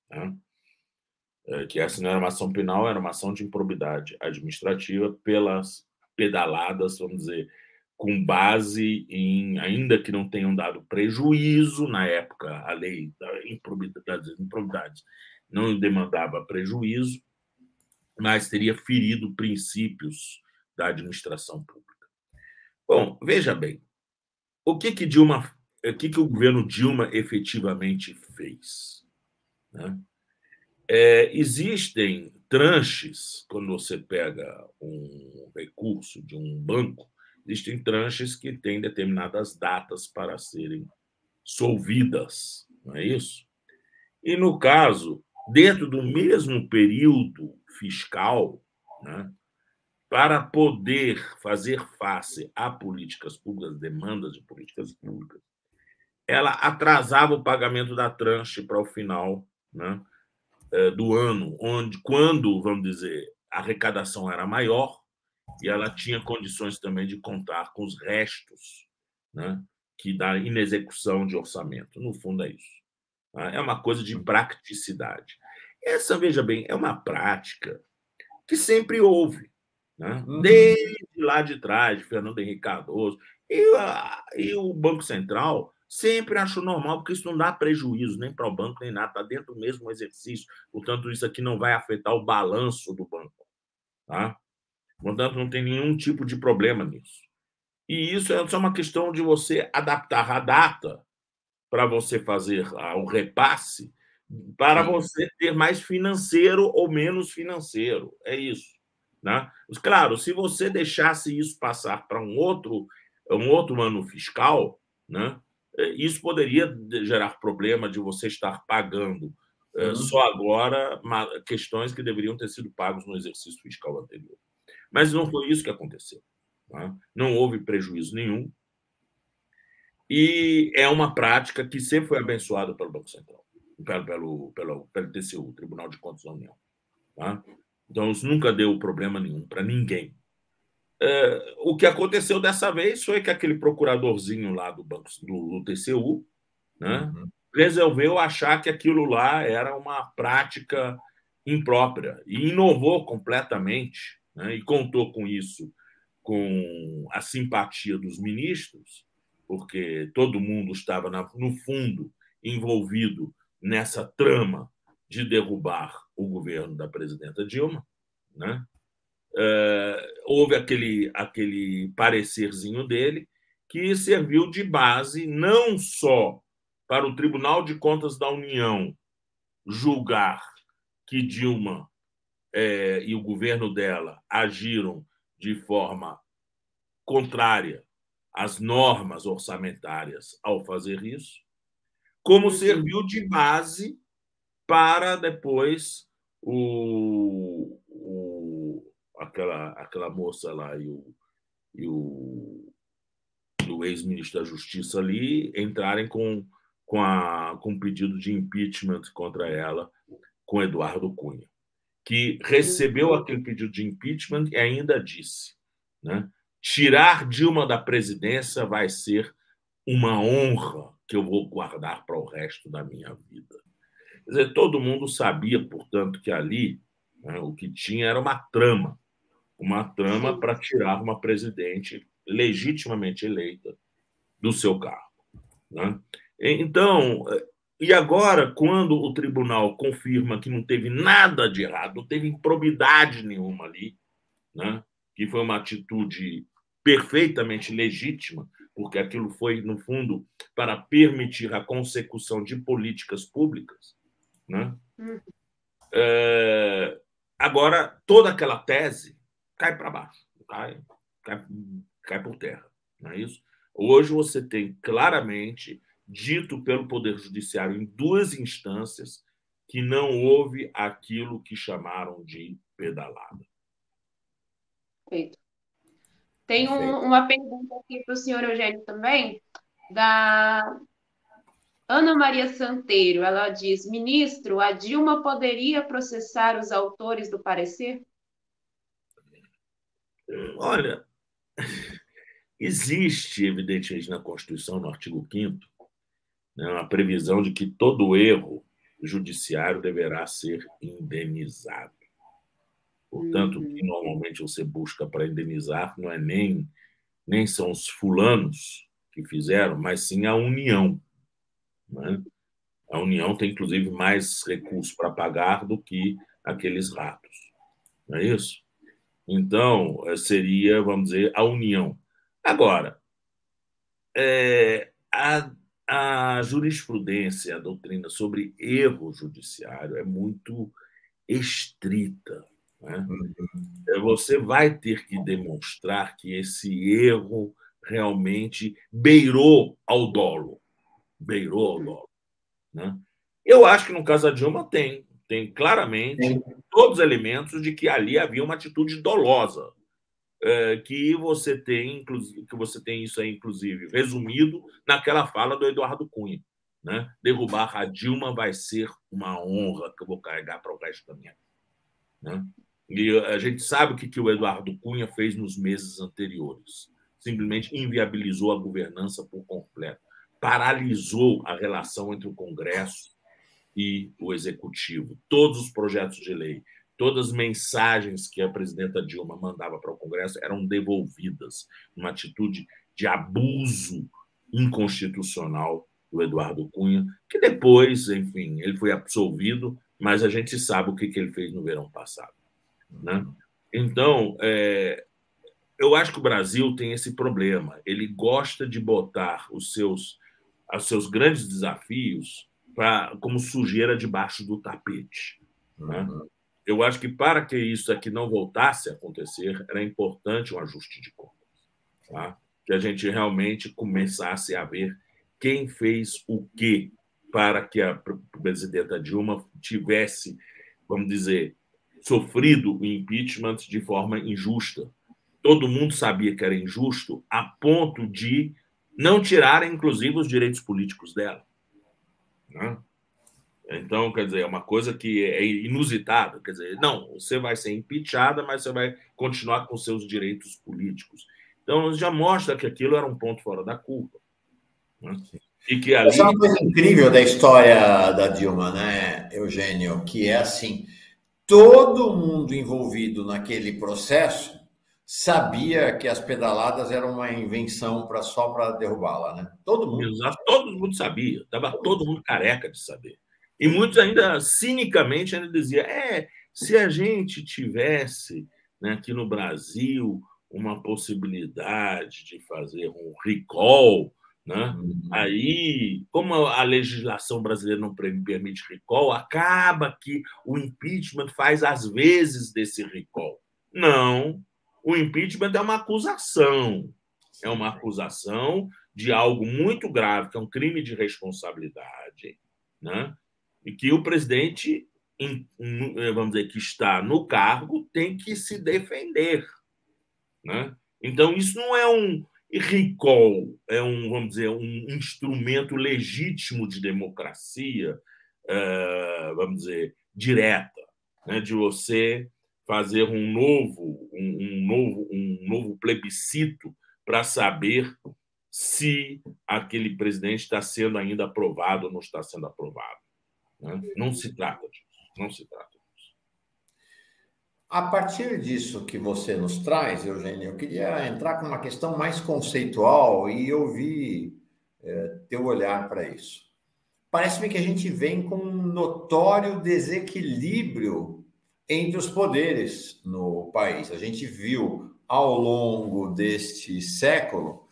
Né? É, que essa não era uma ação penal, era uma ação de improbidade administrativa pelas pedaladas, vamos dizer, com base em, ainda que não tenham dado prejuízo, na época a lei das improbidades não demandava prejuízo, mas teria ferido princípios da administração pública. Bom, veja bem, o que que Dilma, o que que o governo Dilma efetivamente fez? Né? É, existem tranches, quando você pega um recurso de um banco, existem tranches que têm determinadas datas para serem solvidas, não é isso? E, no caso, dentro do mesmo período fiscal, né, para poder fazer face a políticas públicas, demandas de políticas públicas, ela atrasava o pagamento da tranche para o final, né, do ano, onde, quando, vamos dizer, a arrecadação era maior e ela tinha condições também de contar com os restos, né, que dá inexecução de orçamento. No fundo, é isso. É uma coisa de praticidade. Essa, veja bem, é uma prática que sempre houve, né? Desde lá de trás, Fernando Henrique Cardoso. E, a, e o Banco Central sempre achou normal, porque isso não dá prejuízo nem para o banco, nem nada, está dentro do mesmo exercício. Portanto, isso aqui não vai afetar o balanço do banco. Tá? Portanto, não tem nenhum tipo de problema nisso. E isso é só uma questão de você adaptar a data para você fazer o repasse, para você ter mais financeiro ou menos financeiro. É isso. Né? Mas, claro, se você deixasse isso passar para um outro, um outro ano fiscal, né, isso poderia gerar problema de você estar pagando uhum. só agora questões que deveriam ter sido pagas no exercício fiscal anterior. Mas não foi isso que aconteceu. Tá? Não houve prejuízo nenhum. E é uma prática que sempre foi abençoada pelo Banco Central, pelo, pelo, pelo, pelo T C U, Tribunal de Contas da União. Tá? Então, isso nunca deu problema nenhum para ninguém. É, o que aconteceu dessa vez foi que aquele procuradorzinho lá do, banco, do, do T C U, né, uhum. resolveu achar que aquilo lá era uma prática imprópria e inovou completamente, né, e contou com isso, com a simpatia dos ministros, porque todo mundo estava, na, no fundo, envolvido nessa trama de derrubar o governo da presidenta Dilma, né? Uh, houve aquele, aquele parecerzinho dele que serviu de base não só para o Tribunal de Contas da União julgar que Dilma eh, e o governo dela agiram de forma contrária às normas orçamentárias ao fazer isso, como serviu de base para depois o... Aquela, aquela moça lá e o, e o, o ex-ministro da Justiça ali entrarem com, com, a, com um pedido de impeachment contra ela, com Eduardo Cunha, que recebeu aquele pedido de impeachment e ainda disse, né, tirar Dilma da presidência vai ser uma honra que eu vou guardar para o resto da minha vida. Quer dizer, todo mundo sabia, portanto, que ali, né, o que tinha era uma trama, uma trama para tirar uma presidente legitimamente eleita do seu cargo. Né? Então, e agora, quando o tribunal confirma que não teve nada de errado, não teve improbidade nenhuma ali, né, que foi uma atitude perfeitamente legítima, porque aquilo foi, no fundo, para permitir a consecução de políticas públicas, né? É, agora, toda aquela tese cai para baixo, cai, cai, cai por terra, não é isso? Hoje você tem claramente dito pelo Poder Judiciário em duas instâncias que não houve aquilo que chamaram de pedalada. Perfeito. Tem um, uma pergunta aqui para o senhor Eugênio também, da Ana Maria Santeiro. Ela diz, ministro, a Dilma poderia processar os autores do parecer? Olha, existe, evidentemente, na Constituição, no artigo quinto, né, a previsão de que todo erro judiciário deverá ser indenizado. Portanto, uhum. o que normalmente você busca para indenizar não é nem, nem são os fulanos que fizeram, mas sim a União. Né? A União tem, inclusive, mais recursos para pagar do que aqueles ratos. Não é isso? Então, seria, vamos dizer, a União. Agora, é, a, a jurisprudência, a doutrina sobre erro judiciário é muito estrita. Né? Você vai ter que demonstrar que esse erro realmente beirou ao dolo. Beirou ao dolo. Né? Eu acho que no caso da Dilma tem. Tem claramente todos os elementos de que ali havia uma atitude dolosa, que você tem, que você tem isso aí, inclusive, resumido naquela fala do Eduardo Cunha. Né? Derrubar a Dilma vai ser uma honra que eu vou carregar para o resto da minha vida. Né? E a gente sabe o que, que o Eduardo Cunha fez nos meses anteriores. Simplesmente inviabilizou a governança por completo, paralisou a relação entre o Congresso e o Executivo. Todos os projetos de lei, todas as mensagens que a presidenta Dilma mandava para o Congresso eram devolvidas, numa atitude de abuso inconstitucional do Eduardo Cunha, que depois, enfim, ele foi absolvido, mas a gente sabe o que, que ele fez no verão passado. Né? Então, é, eu acho que o Brasil tem esse problema. Ele gosta de botar os seus, os seus grandes desafios pra, como sujeira debaixo do tapete. Né? Uhum. Eu acho que, para que isso aqui não voltasse a acontecer, era importante um ajuste de contas. Tá? Que a gente realmente começasse a ver quem fez o quê para que a presidenta Dilma tivesse, vamos dizer, sofrido o impeachment de forma injusta. Todo mundo sabia que era injusto, a ponto de não tirarem, inclusive, os direitos políticos dela. Né? Então, quer dizer, é uma coisa que é inusitada. Quer dizer, não, você vai ser impeachada, mas você vai continuar com seus direitos políticos. Então, já mostra que aquilo era um ponto fora da curva. Né? E que ali... Essa é uma coisa incrível da história da Dilma, né, Eugênio? Que é assim... Todo mundo envolvido naquele processo sabia que as pedaladas eram uma invenção pra, só para derrubá-la, né? Todo mundo. Exato, todo mundo sabia. Estava todo mundo careca de saber. E muitos ainda, cinicamente, ainda diziam, é, se a gente tivesse, né, aqui no Brasil uma possibilidade de fazer um recall, né? Uhum. Aí, como a legislação brasileira não permite recall, acaba que o impeachment faz às vezes desse recall. Não, o impeachment é uma acusação. É uma acusação de algo muito grave, que é um crime de responsabilidade, né? E que o presidente, vamos dizer, que está no cargo, tem que se defender, né? Então, isso não é um... E recall é um, vamos dizer, um instrumento legítimo de democracia, vamos dizer, direta, né? De você fazer um novo, um novo, um novo plebiscito para saber se aquele presidente está sendo ainda aprovado ou não está sendo aprovado. Né? Não se trata disso, não se trata. A partir disso que você nos traz, Eugênio, eu queria entrar com uma questão mais conceitual e ouvir é, teu olhar para isso. Parece-me que a gente vem com um notório desequilíbrio entre os poderes no país. A gente viu, ao longo deste século,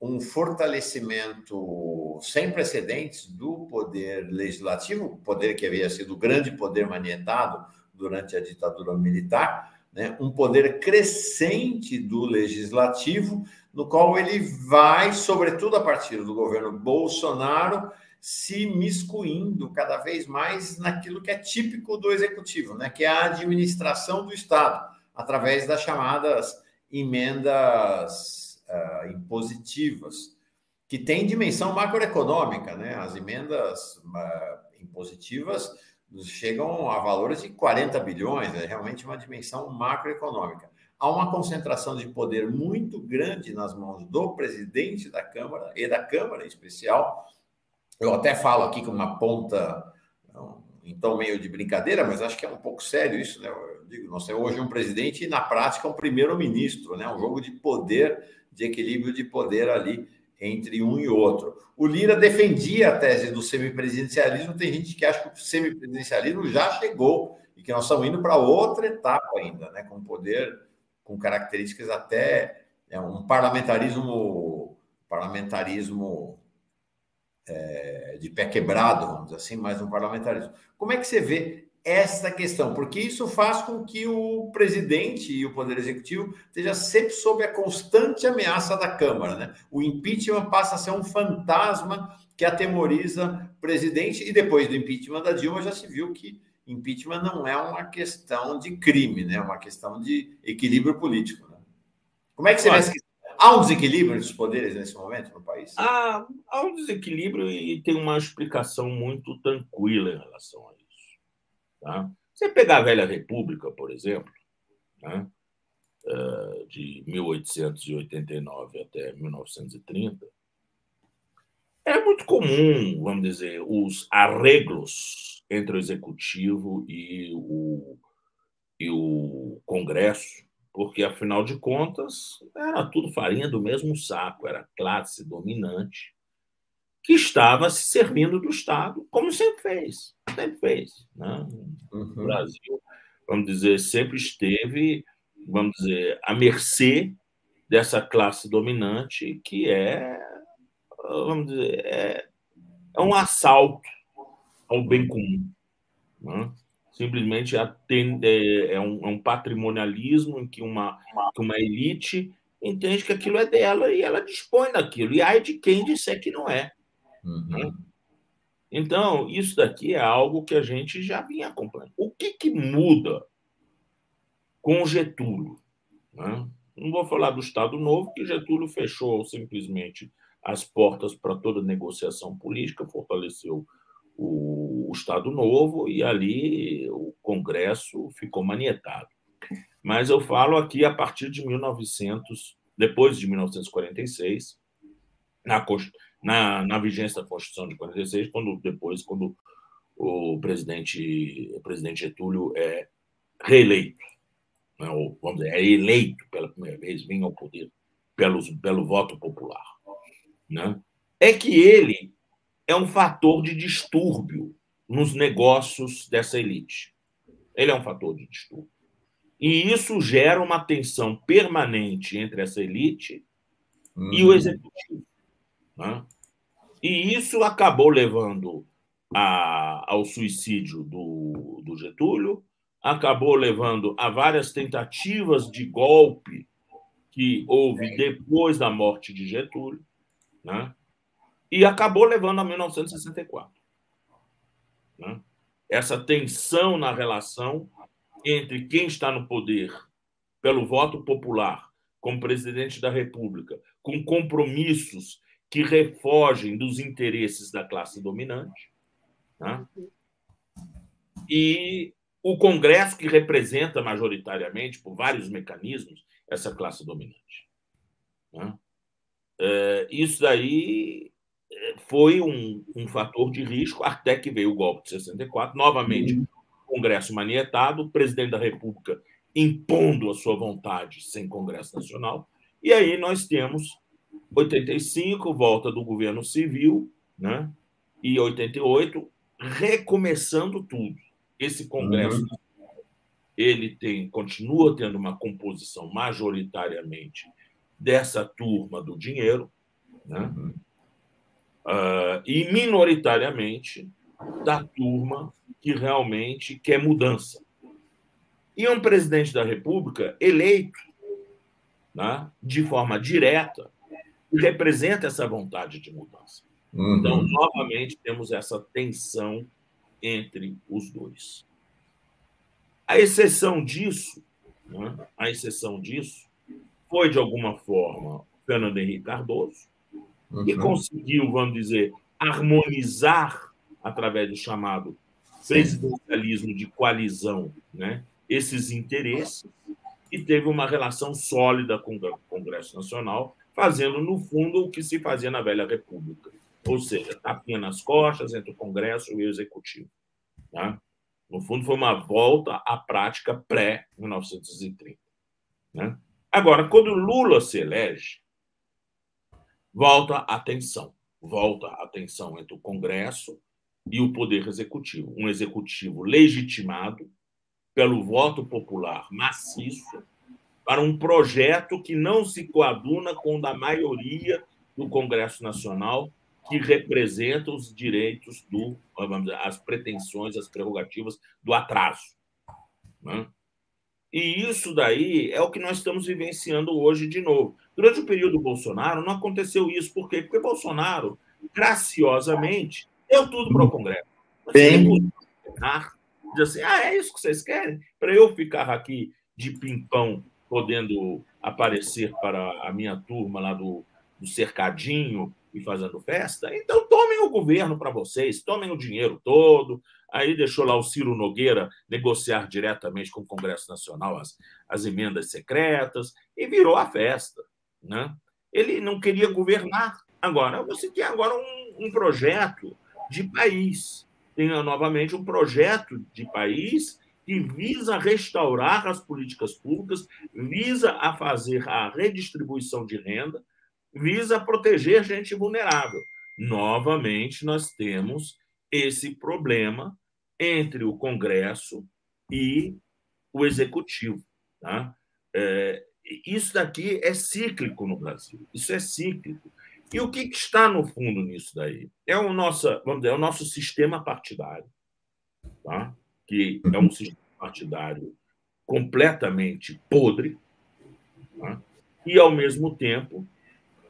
um fortalecimento sem precedentes do poder legislativo, poder que havia sido o grande poder manietado durante a ditadura militar, né, um poder crescente do legislativo, no qual ele vai, sobretudo a partir do governo Bolsonaro, se miscuindo cada vez mais naquilo que é típico do executivo, né, que é a administração do Estado, através das chamadas emendas uh, impositivas, que têm dimensão macroeconômica, né, as emendas uh, impositivas chegam a valores de quarenta bilhões, é realmente uma dimensão macroeconômica. Há uma concentração de poder muito grande nas mãos do presidente da Câmara, e da Câmara em especial. Eu até falo aqui com uma ponta, então, meio de brincadeira, mas acho que é um pouco sério isso, né? Eu digo, nós temos hoje um presidente e, na prática, um primeiro-ministro, né? Um jogo de poder, de equilíbrio de poder ali, entre um e outro. O Lira defendia a tese do semipresidencialismo, tem gente que acha que o semipresidencialismo já chegou e que nós estamos indo para outra etapa ainda, né? Com poder, com características até... É um parlamentarismo, parlamentarismo é, de pé quebrado, vamos dizer assim, mas um parlamentarismo. Como é que você vê essa questão? Porque isso faz com que o presidente e o poder executivo esteja sempre sob a constante ameaça da Câmara, né? O impeachment passa a ser um fantasma que atemoriza o presidente, e depois do impeachment da Dilma já se viu que impeachment não é uma questão de crime, né? É uma questão de equilíbrio político, né? Como é que você vê essa questão? Há um desequilíbrio dos poderes nesse momento no país? Há, há um desequilíbrio e tem uma explicação muito tranquila em relação a isso. Tá? Você pegar a Velha República, por exemplo, né, de mil oitocentos e oitenta e nove até mil novecentos e trinta, é muito comum, vamos dizer, os arreglos entre o Executivo e o, e o Congresso, porque, afinal de contas, era tudo farinha do mesmo saco, era classe dominante que estava se servindo do Estado, como sempre fez, sempre fez. Né? Uhum. O Brasil, vamos dizer, sempre esteve, vamos dizer, à mercê dessa classe dominante que é, vamos dizer, é, é um assalto ao bem comum. Né? Simplesmente atende, é, um, é um patrimonialismo em que uma, que uma elite entende que aquilo é dela e ela dispõe daquilo. E ai de quem disser que não é. Uhum. Então, isso daqui é algo que a gente já vinha acompanhando. O que, que muda com o Getúlio? Né? Não vou falar do Estado Novo, que Getúlio fechou simplesmente as portas para toda negociação política, fortaleceu o, o Estado Novo e ali o Congresso ficou manietado. Mas eu falo aqui a partir de mil e novecentos, depois de mil novecentos e quarenta e seis, na Constituição. Na, na vigência da Constituição de quarenta e seis, quando depois, quando o presidente, o presidente Getúlio é reeleito, né, ou, vamos dizer, é eleito pela primeira vez, vem ao poder pelos, pelo voto popular, né, é que ele é um fator de distúrbio nos negócios dessa elite. Ele é um fator de distúrbio. E isso gera uma tensão permanente entre essa elite hum. e o executivo. Né? E isso acabou levando a, ao suicídio do, do Getúlio, acabou levando a várias tentativas de golpe que houve depois da morte de Getúlio, né? E acabou levando a mil novecentos e sessenta e quatro. Né? Essa tensão na relação entre quem está no poder pelo voto popular, como presidente da República, com compromissos que refogem dos interesses da classe dominante, né? E o Congresso, que representa majoritariamente, por vários mecanismos, essa classe dominante. Né? É, isso daí foi um, um fator de risco, até que veio o golpe de sessenta e quatro, novamente, uhum. o Congresso manietado, o presidente da República impondo a sua vontade sem Congresso Nacional, e aí nós temos oitenta e cinco, volta do governo civil, né? E oitenta e oito, recomeçando tudo. Esse Congresso uhum. ele tem, continua tendo uma composição majoritariamente dessa turma do dinheiro, né? uhum. uh, e minoritariamente da turma que realmente quer mudança. E um presidente da República eleito, né? de forma direta, representa essa vontade de mudança. Uhum. Então, novamente, temos essa tensão entre os dois. A exceção disso, né, a exceção disso foi, de alguma forma, Fernando Henrique Cardoso, uhum. que conseguiu, vamos dizer, harmonizar, através do chamado presidencialismo de coalizão, né, esses interesses, e teve uma relação sólida com o Congresso Nacional, fazendo, no fundo, o que se fazia na Velha República, ou seja, tapinha nas costas entre o Congresso e o Executivo. Tá? No fundo, foi uma volta à prática pré-mil novecentos e trinta. Né? Agora, quando Lula se elege, volta a tensão, volta a tensão entre o Congresso e o Poder Executivo, um Executivo legitimado pelo voto popular maciço, para um projeto que não se coaduna com o da maioria do Congresso Nacional, que representa os direitos, do, vamos dizer, as pretensões, as prerrogativas do atraso. Né? E isso daí é o que nós estamos vivenciando hoje de novo. Durante o período do Bolsonaro, não aconteceu isso. Por quê? Porque Bolsonaro, graciosamente, deu tudo para o Congresso. Bem... Diz assim, ah, é isso que vocês querem? Para eu ficar aqui de pimpão, podendo aparecer para a minha turma lá do, do cercadinho e fazendo festa, então tomem o governo para vocês, tomem o dinheiro todo, Aí deixou lá o Ciro Nogueira negociar diretamente com o Congresso Nacional as, as emendas secretas e virou a festa, né? Ele não queria governar. Agora, você tem agora um, um projeto de país. Tem novamente um projeto de país que visa restaurar as políticas públicas, visa a fazer a redistribuição de renda, visa proteger gente vulnerável. Novamente, nós temos esse problema entre o Congresso e o Executivo, tá? É, isso daqui é cíclico no Brasil, isso é cíclico. E o que está no fundo nisso daí? É o nosso, vamos dizer, é o nosso sistema partidário, tá? Que é um sistema partidário completamente podre, tá? E, ao mesmo tempo,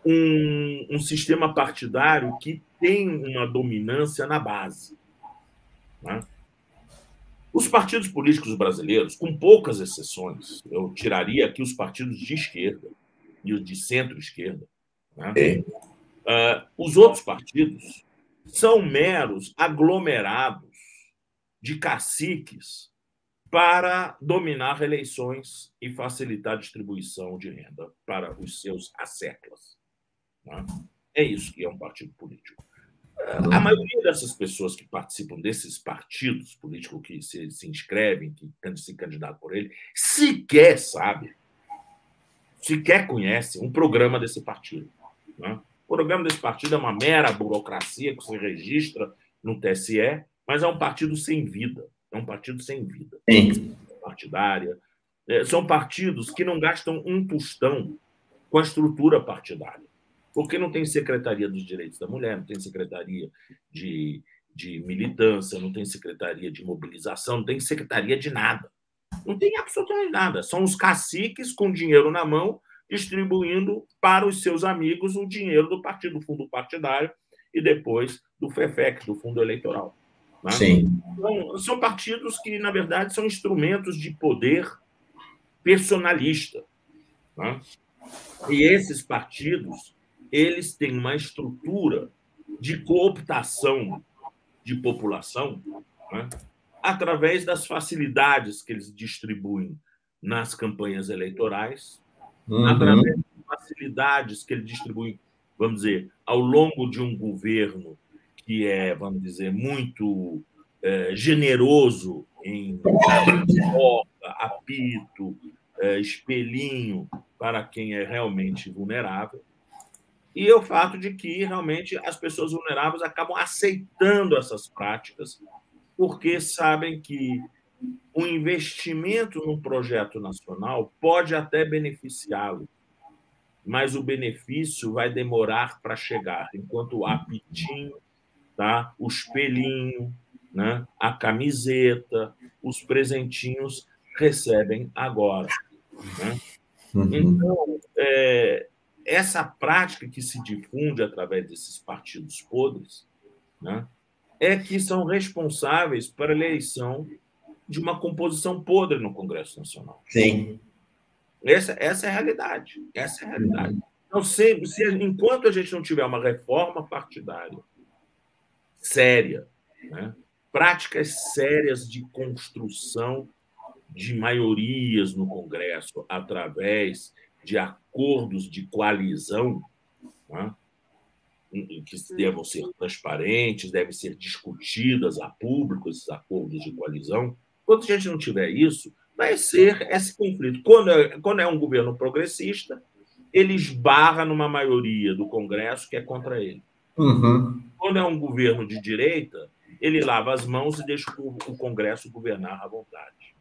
um, um sistema partidário que tem uma dominância na base, tá? Os partidos políticos brasileiros, com poucas exceções, eu tiraria aqui os partidos de esquerda e os de centro-esquerda, né? É. Uh, os outros partidos são meros aglomerados de caciques para dominar eleições e facilitar a distribuição de renda para os seus asseclas, né? É isso que é um partido político. Uh, a maioria dessas pessoas que participam desses partidos políticos, que se, se inscrevem, que se candidatam por ele, sequer sabe, sequer conhece um programa desse partido, né? O programa desse partido é uma mera burocracia que se registra no T S E, mas é um partido sem vida. É um partido sem vida. Sim. Partidária. É, são partidos que não gastam um tostão com a estrutura partidária, porque não tem Secretaria dos Direitos da Mulher, não tem Secretaria de, de Militância, não tem Secretaria de Mobilização, não tem Secretaria de nada. Não tem absolutamente nada. São os caciques com dinheiro na mão distribuindo para os seus amigos o dinheiro do partido, do fundo partidário e depois do FEFEC, do fundo eleitoral. Né? Sim. Então, são partidos que, na verdade, são instrumentos de poder personalista, né? E esses partidos, eles têm uma estrutura de cooptação de população, né? Através das facilidades que eles distribuem nas campanhas eleitorais, uhum. Através das facilidades que eles distribuem, vamos dizer, ao longo de um governo que é, vamos dizer, muito é, generoso em boca, apito, é, espelhinho para quem é realmente vulnerável, e é o fato de que realmente as pessoas vulneráveis acabam aceitando essas práticas porque sabem que o investimento num projeto nacional pode até beneficiá-lo, mas o benefício vai demorar para chegar, enquanto o apitinho, tá? O espelhinho, né? A camiseta, os presentinhos recebem agora, né? Uhum. Então, é, essa prática que se difunde através desses partidos podres, né? É que são responsáveis para a eleição de uma composição podre no Congresso Nacional. Sim. Essa, essa é a realidade. Essa é a realidade. Então, se, se, enquanto a gente não tiver uma reforma partidária séria, né? Práticas sérias de construção de maiorias no Congresso através de acordos de coalizão, né? Que devam ser transparentes, devem ser discutidas a público esses acordos de coalizão. Quando a gente não tiver isso, vai ser esse conflito. Quando é, quando é um governo progressista, ele esbarra numa maioria do Congresso que é contra ele. Uhum. Quando é um governo de direita, ele lava as mãos e deixa o Congresso governar à vontade,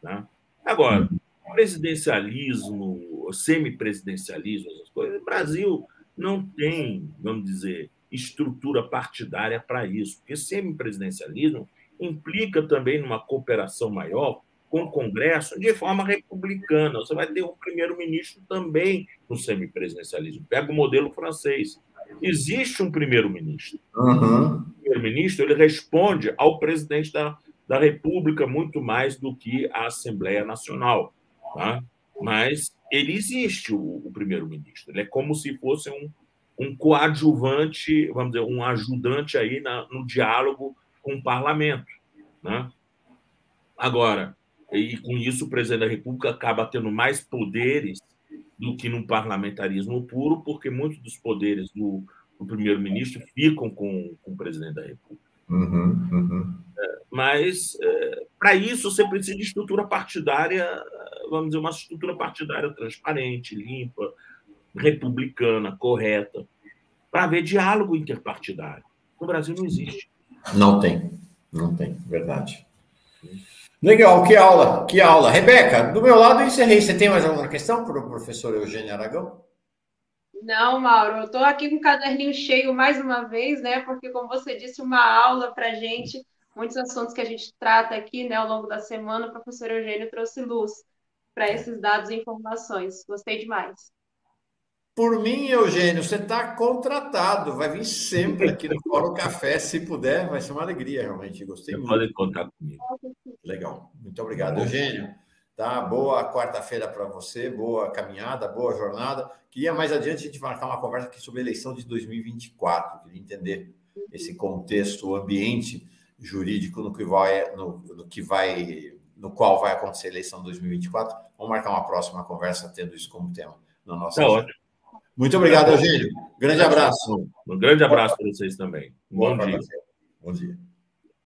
tá? Agora, presidencialismo, semipresidencialismo, essas coisas, o Brasil não tem, vamos dizer, estrutura partidária para isso, porque semipresidencialismo implica também numa cooperação maior com o Congresso de forma republicana. Você vai ter um primeiro-ministro também no semipresidencialismo. Pega o modelo francês. Existe um primeiro-ministro. Uhum. O primeiro-ministro ele responde ao presidente da, da República muito mais do que à Assembleia Nacional, tá? Mas ele existe, o, o primeiro-ministro. Ele é como se fosse um, um coadjuvante, vamos dizer, um ajudante aí na, no diálogo com o parlamento, Né? Agora, e com isso o presidente da República acaba tendo mais poderes do que num parlamentarismo puro, porque muitos dos poderes do, do primeiro-ministro ficam com, com o presidente da República. Uhum, uhum. Mas, para isso, você precisa de estrutura partidária, vamos dizer, uma estrutura partidária transparente, limpa, republicana, correta, para haver diálogo interpartidário. No Brasil não existe. Não tem, não tem, verdade. Legal, que aula, que aula. Rebeca, do meu lado eu encerrei. Você tem mais alguma questão para o professor Eugênio Aragão? Não, Mauro, eu estou aqui com o caderninho cheio mais uma vez, né? Porque, como você disse, uma aula para a gente, muitos assuntos que a gente trata aqui, né, ao longo da semana, o professor Eugênio trouxe luz para esses dados e informações. Gostei demais. Por mim, Eugênio, você está contratado. Vai vir sempre aqui no Fórum Café, se puder. Vai ser uma alegria, realmente. Gostei muito. Pode contar comigo. Legal. Muito obrigado, Eugênio. Tá? Boa quarta-feira para você, boa caminhada, boa jornada. Queria mais adiante a gente marcar uma conversa aqui sobre a eleição de dois mil e vinte e quatro. Queria entender esse contexto, o ambiente jurídico no que vai, no, no que vai, no qual vai acontecer a eleição de dois mil e vinte e quatro. Vamos marcar uma próxima conversa tendo isso como tema na nossa tá agenda. Ótimo. Muito obrigado, Eugênio. Grande abraço. Um grande abraço para vocês também. Bom dia. Bom dia.